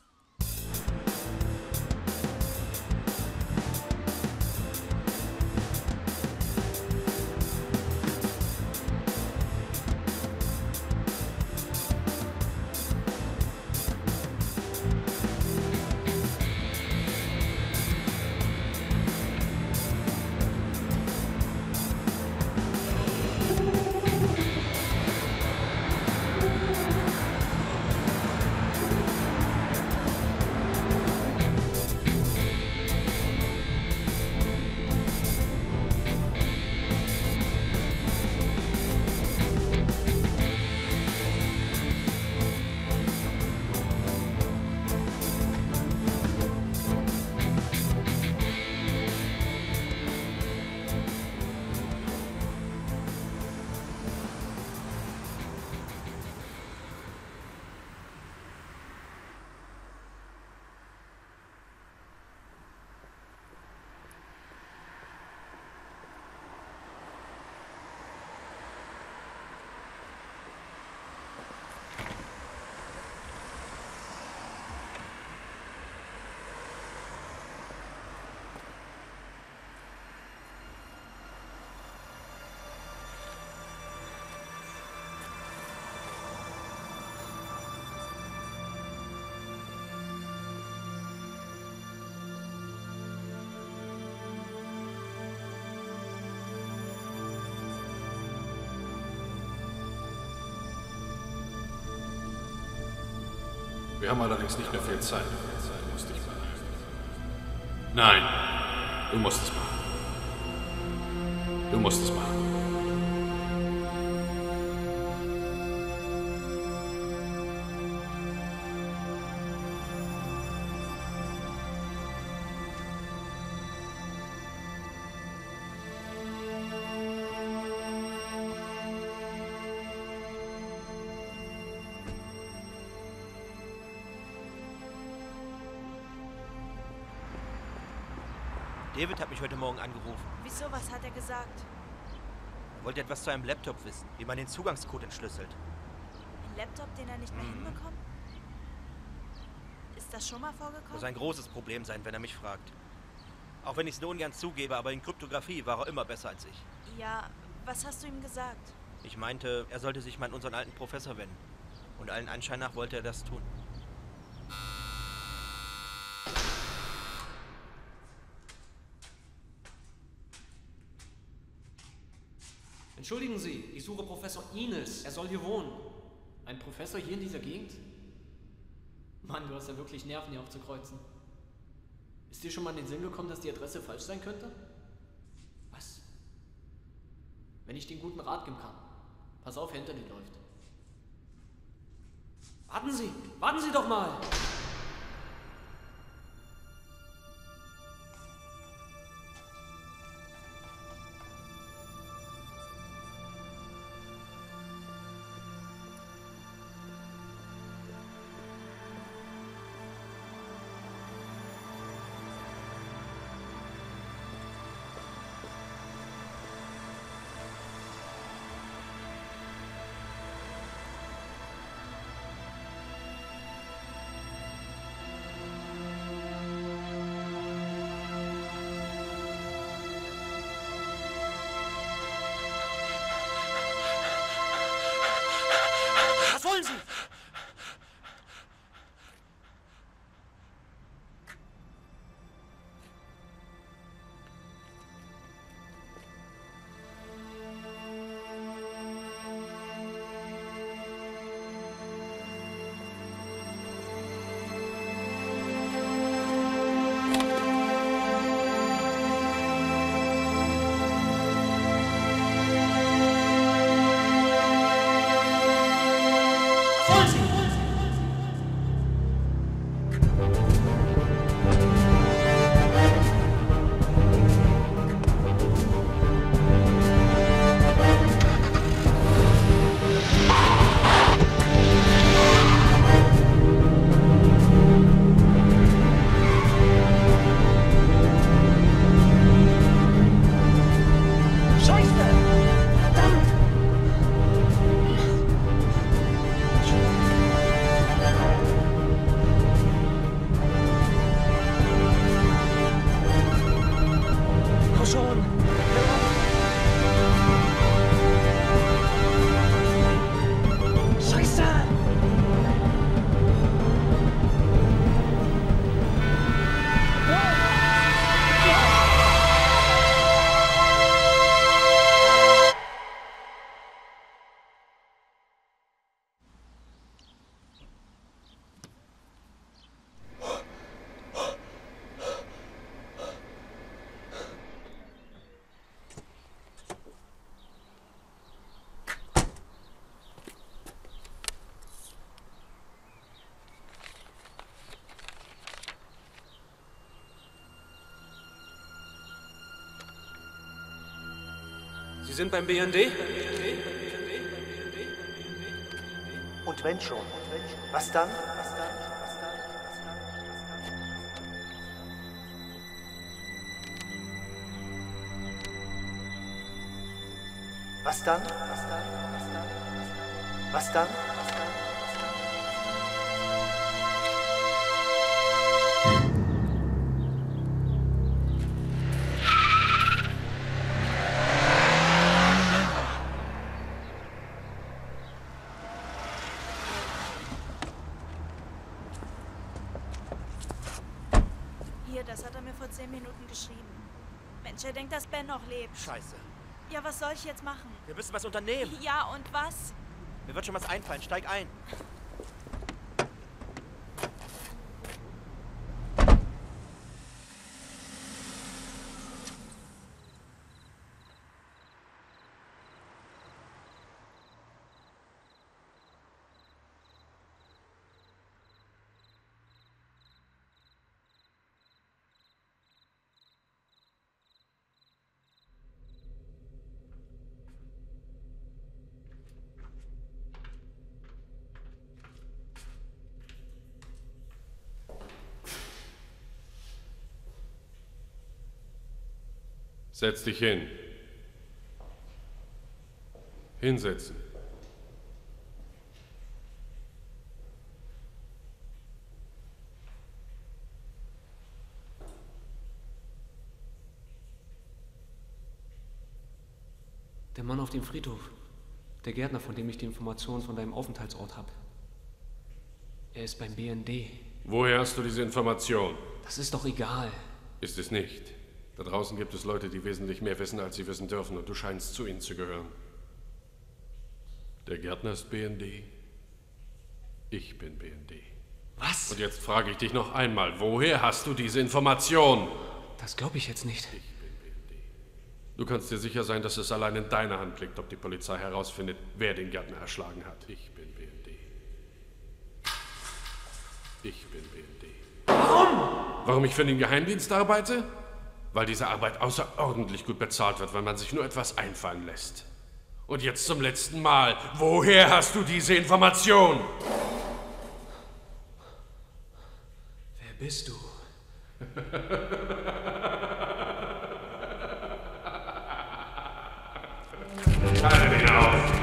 Wir haben allerdings nicht mehr viel Zeit. Du musst dich beeilen. Nein, du musst es machen. Du musst es machen. David hat mich heute Morgen angerufen. Wieso? Was hat er gesagt? Er wollte etwas zu einem Laptop wissen, wie man den Zugangscode entschlüsselt. Ein Laptop, den er nicht mehr hinbekommt? Ist das schon mal vorgekommen? Muss ein großes Problem sein, wenn er mich fragt. Auch wenn ich es nur ungern zugebe, aber in Kryptographie war er immer besser als ich. Ja, was hast du ihm gesagt? Ich meinte, er sollte sich mal an unseren alten Professor wenden. Und allen Anschein nach wollte er das tun. Entschuldigen Sie, ich suche Professor Ines. Er soll hier wohnen. Ein Professor hier in dieser Gegend? Mann, du hast ja wirklich Nerven, hier aufzukreuzen. Ist dir schon mal in den Sinn gekommen, dass die Adresse falsch sein könnte? Was? Wenn ich den guten Rat geben kann. Pass auf, hinter dir läuft. Warten Sie doch mal! Sie sind beim BND? Und wenn schon, was dann? Was dann? Was dann? Er denkt, dass Ben noch lebt. Scheiße. Ja, was soll ich jetzt machen? Wir müssen was unternehmen. Ja, und was? Mir wird schon was einfallen. Steig ein. Setz dich hin. Hinsetzen. Der Mann auf dem Friedhof, der Gärtner, von dem ich die Informationen von deinem Aufenthaltsort habe. Er ist beim BND. Woher hast du diese Information? Das ist doch egal. Ist es nicht. Da draußen gibt es Leute, die wesentlich mehr wissen, als sie wissen dürfen, und du scheinst zu ihnen zu gehören. Der Gärtner ist BND. Ich bin BND. Was? Und jetzt frage ich dich noch einmal, woher hast du diese Information? Das glaube ich jetzt nicht. Ich bin BND. Du kannst dir sicher sein, dass es allein in deiner Hand liegt, ob die Polizei herausfindet, wer den Gärtner erschlagen hat. Ich bin BND. Ich bin BND. Warum? Warum ich für den Geheimdienst arbeite? Weil diese Arbeit außerordentlich gut bezahlt wird, weil man sich nur etwas einfallen lässt. Und jetzt zum letzten Mal, woher hast du diese Information? Wer bist du? Halte dich auf!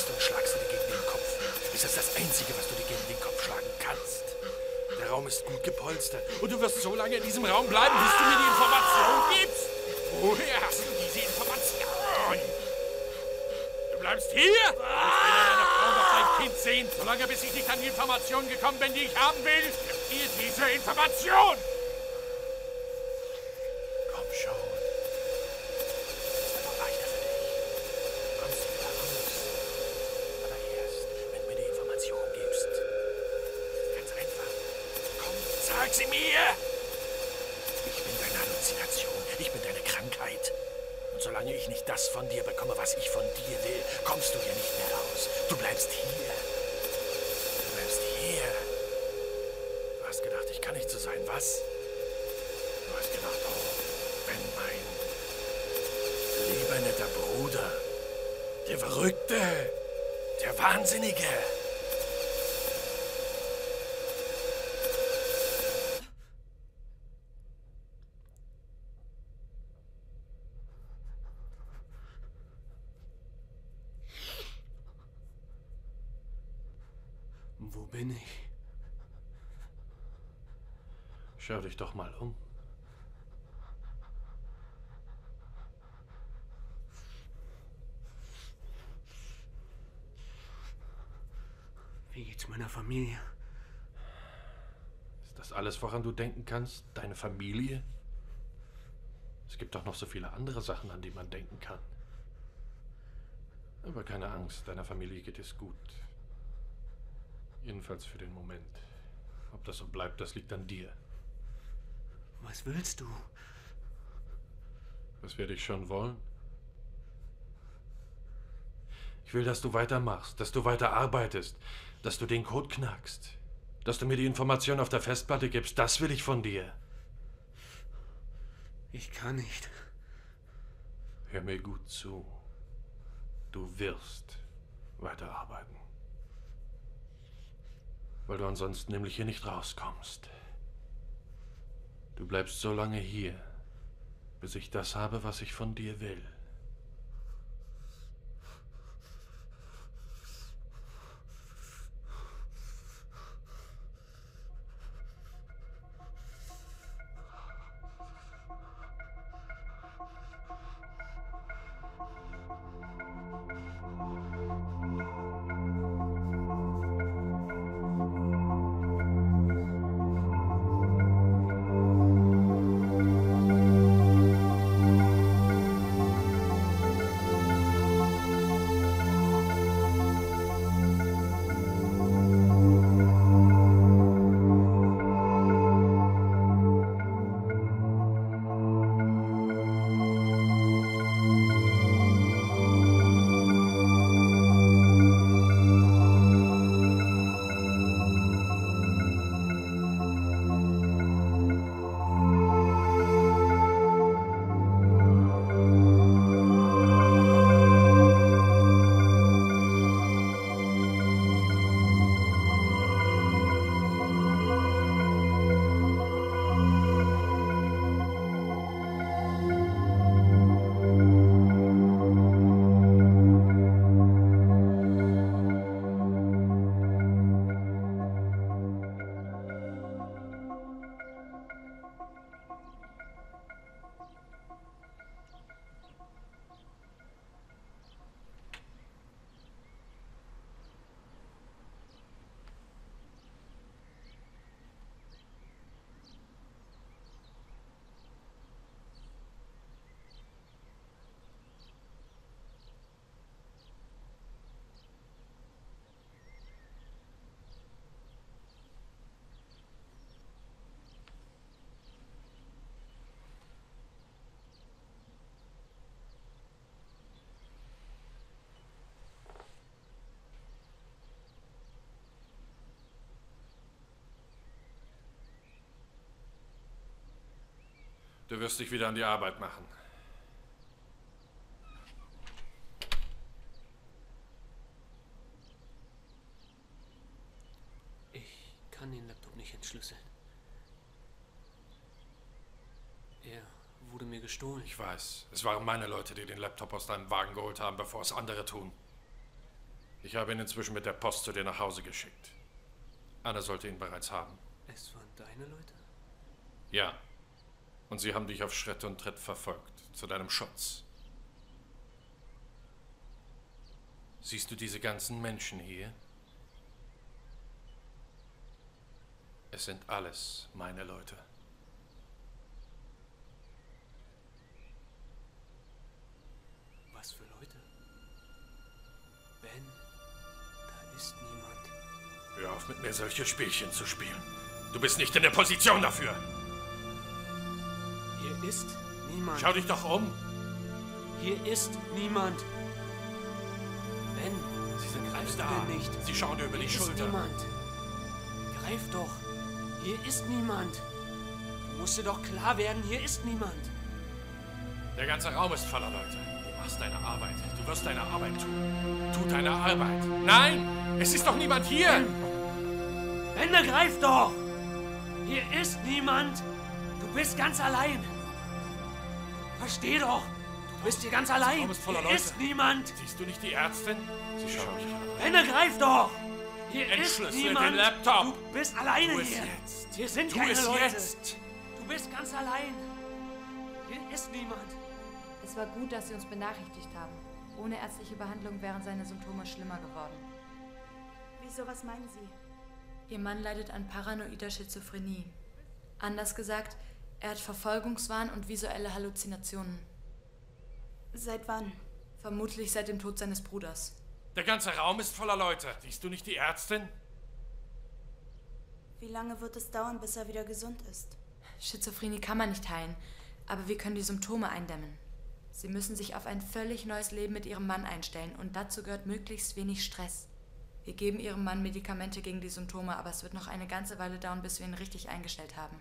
Und schlag sie dir gegen den Kopf. Das ist das Einzige, was du dir gegen den Kopf schlagen kannst. Der Raum ist gut gepolstert und du wirst so lange in diesem Raum bleiben, bis du mir die Information gibst. Woher hast du diese Information? Du bleibst hier? Ich will deine Frau noch dein Kind sehen, solange bis ich nicht an die Information gekommen bin, die ich haben will. Gib mir diese Information! Komm schon. Sie mir! Ich bin deine Halluzination, ich bin deine Krankheit. Und solange ich nicht das von dir bekomme, was ich von dir will, kommst du hier nicht mehr raus. Du bleibst hier. Du bleibst hier. Du hast gedacht, ich kann nicht so sein, was? Du hast gedacht, oh, Ben, mein lieber netter Bruder, der Verrückte, der Wahnsinnige. Bin ich. Schau dich doch mal um. Wie geht's mir? meiner Familie. Ist das alles, woran du denken kannst? Deine Familie? Es gibt doch noch so viele andere Sachen, an die man denken kann. Aber keine Angst, deiner Familie geht es gut. Jedenfalls für den Moment. Ob das so bleibt, das liegt an dir. Was willst du? Was werde ich schon wollen? Ich will, dass du weitermachst, dass du weiter arbeitest, dass du den Code knackst, dass du mir die Informationen auf der Festplatte gibst. Das will ich von dir. Ich kann nicht. Hör mir gut zu. Du wirst weiterarbeiten. Weil du ansonsten nämlich hier nicht rauskommst. Du bleibst so lange hier, bis ich das habe, was ich von dir will. Du wirst dich wieder an die Arbeit machen. Ich kann den Laptop nicht entschlüsseln. Er wurde mir gestohlen. Ich weiß. Es waren meine Leute, die den Laptop aus deinem Wagen geholt haben, bevor es andere tun. Ich habe ihn inzwischen mit der Post zu dir nach Hause geschickt. Anne sollte ihn bereits haben. Es waren deine Leute? Ja. Und sie haben dich auf Schritt und Tritt verfolgt, zu deinem Schutz. Siehst du diese ganzen Menschen hier? Es sind alles meine Leute. Was für Leute? Ben, da ist niemand. Hör auf, mit mir solche Spielchen zu spielen. Du bist nicht in der Position dafür. Hier ist niemand. Schau dich doch um. Hier ist niemand. Ben, sie sind greif da. Nicht. Sie schauen dir über die Schulter. Hier ist niemand. Greif doch. Hier ist niemand. Du musst dir doch klar werden, hier ist niemand. Der ganze Raum ist voller Leute. Du machst deine Arbeit. Du wirst deine Arbeit tun. Tu deine Arbeit. Nein, es ist doch niemand hier. Ben, Ben, greif doch. Hier ist niemand. Du bist ganz allein. Versteh doch. Du bist hier ganz allein. Hier ist niemand. Siehst du nicht die Ärztin? Sie schaut mich an. Hände, greif doch. Hier ist niemand. Den Laptop. Du bist alleine hier. Jetzt. Hier sind keine Leute. Jetzt. Du bist ganz allein. Hier ist niemand. Es war gut, dass Sie uns benachrichtigt haben. Ohne ärztliche Behandlung wären seine Symptome schlimmer geworden. Wieso, was meinen Sie? Ihr Mann leidet an paranoider Schizophrenie. Anders gesagt, er hat Verfolgungswahn und visuelle Halluzinationen. Seit wann? Vermutlich seit dem Tod seines Bruders. Der ganze Raum ist voller Leute. Siehst du nicht die Ärztin? Wie lange wird es dauern, bis er wieder gesund ist? Schizophrenie kann man nicht heilen, aber wir können die Symptome eindämmen. Sie müssen sich auf ein völlig neues Leben mit ihrem Mann einstellen und dazu gehört möglichst wenig Stress. Wir geben ihrem Mann Medikamente gegen die Symptome, aber es wird noch eine ganze Weile dauern, bis wir ihn richtig eingestellt haben.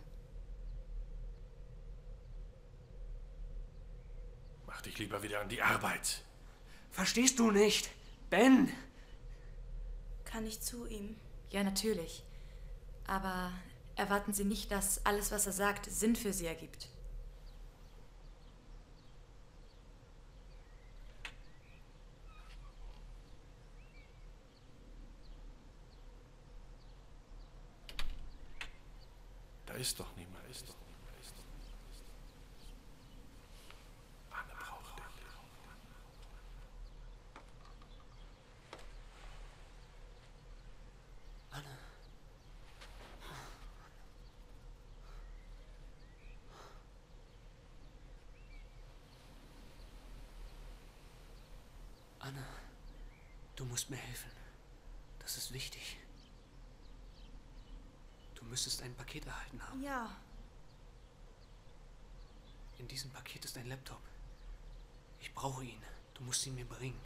Mach dich lieber wieder an die Arbeit. Verstehst du nicht? Ben! Kann ich zu ihm? Ja, natürlich. Aber erwarten Sie nicht, dass alles, was er sagt, Sinn für Sie ergibt. Da ist doch niemand. Du musst mir helfen. Das ist wichtig. Du müsstest ein Paket erhalten haben. Ja. In diesem Paket ist ein Laptop. Ich brauche ihn. Du musst ihn mir bringen.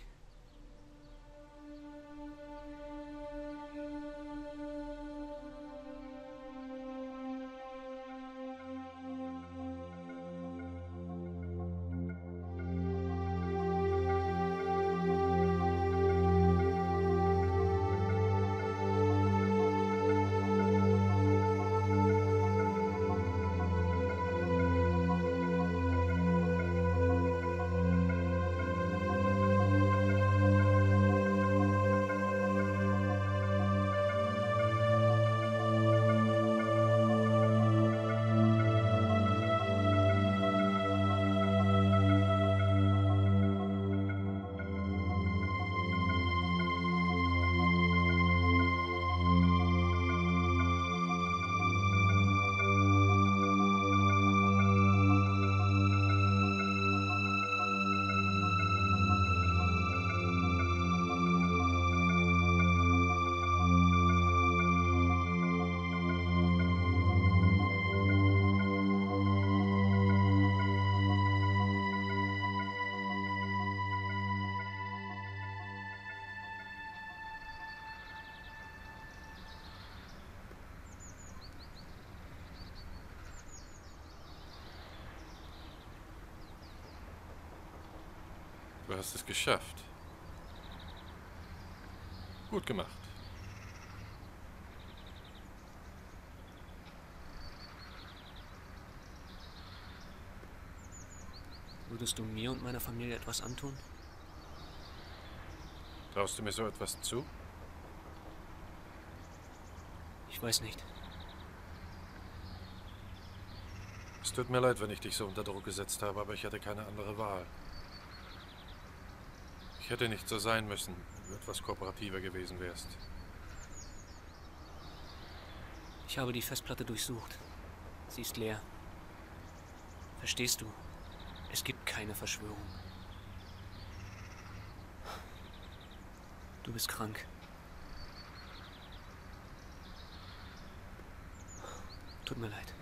Du hast es geschafft. Gut gemacht. Würdest du mir und meiner Familie etwas antun? Traust du mir so etwas zu? Ich weiß nicht. Es tut mir leid, wenn ich dich so unter Druck gesetzt habe, aber ich hatte keine andere Wahl. Ich hätte nicht so sein müssen, wenn du etwas kooperativer gewesen wärst. Ich habe die Festplatte durchsucht. Sie ist leer. Verstehst du? Es gibt keine Verschwörung. Du bist krank. Tut mir leid.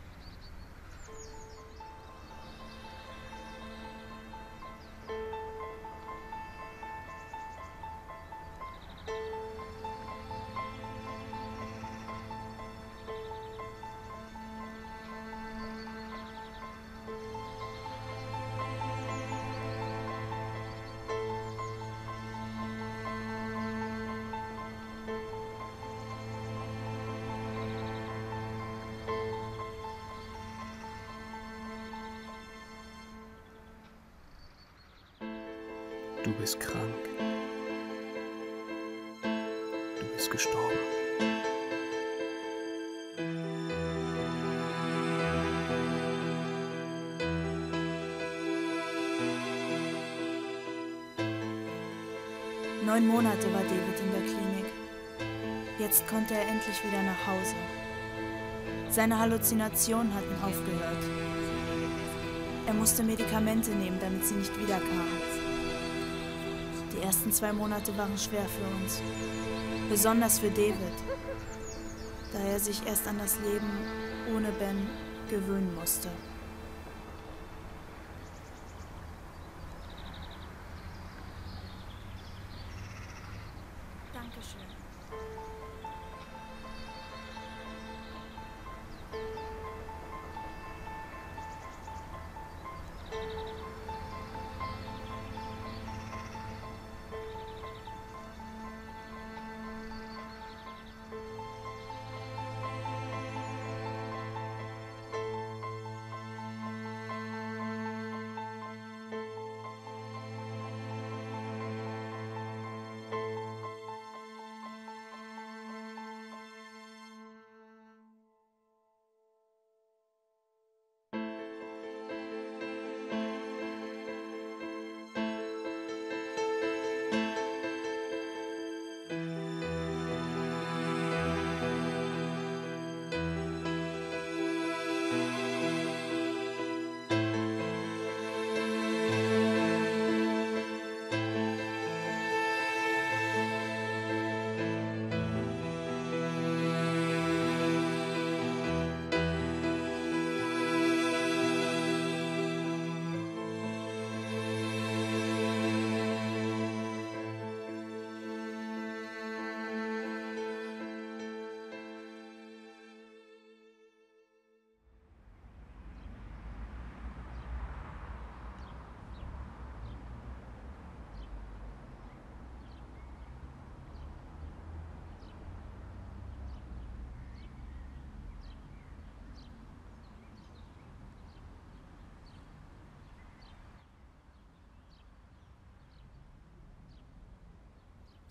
Du bist krank. Du bist gestorben.9 Monate war David in der Klinik. Jetzt konnte er endlich wieder nach Hause. Seine Halluzinationen hatten aufgehört. Er musste Medikamente nehmen, damit sie nicht wiederkamen. Die ersten 2 Monate waren schwer für uns. Besonders für David, da er sich erst an das Leben ohne Ben gewöhnen musste.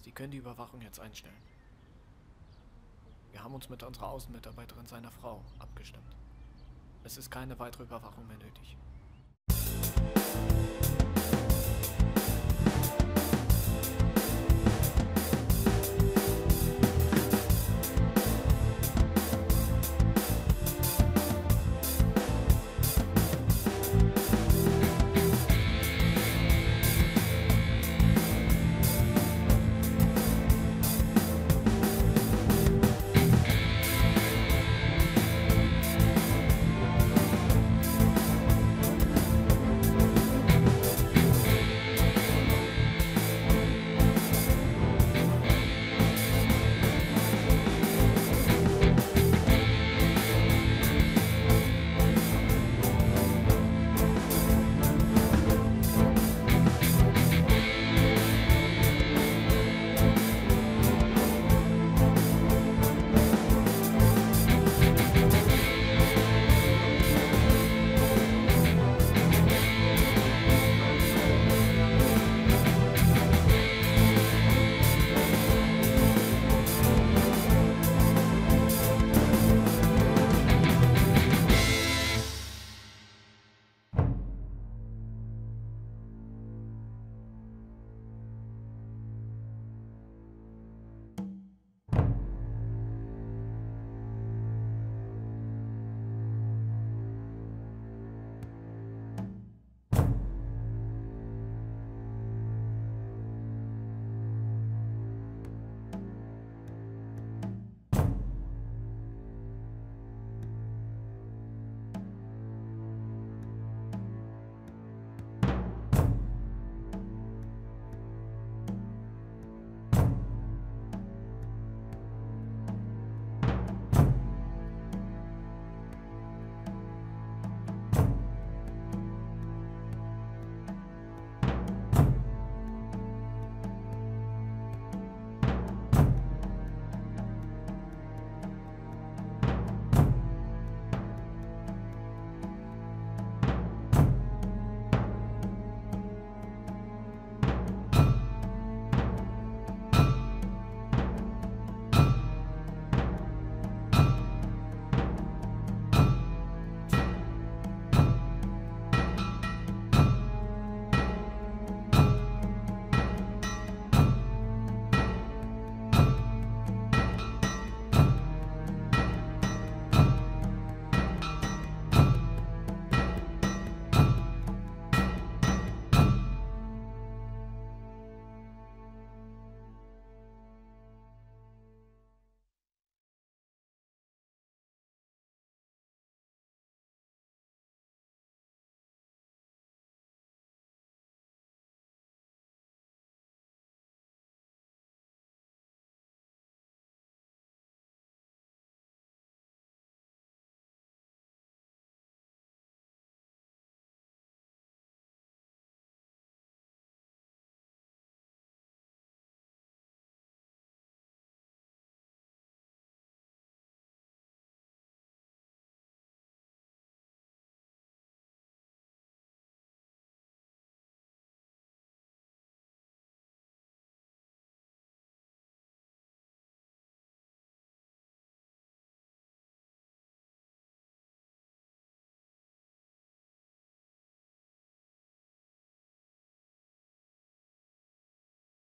Sie können die Überwachung jetzt einstellen. Wir haben uns mit unserer Außenmitarbeiterin, seiner Frau, abgestimmt. Es ist keine weitere Überwachung mehr nötig.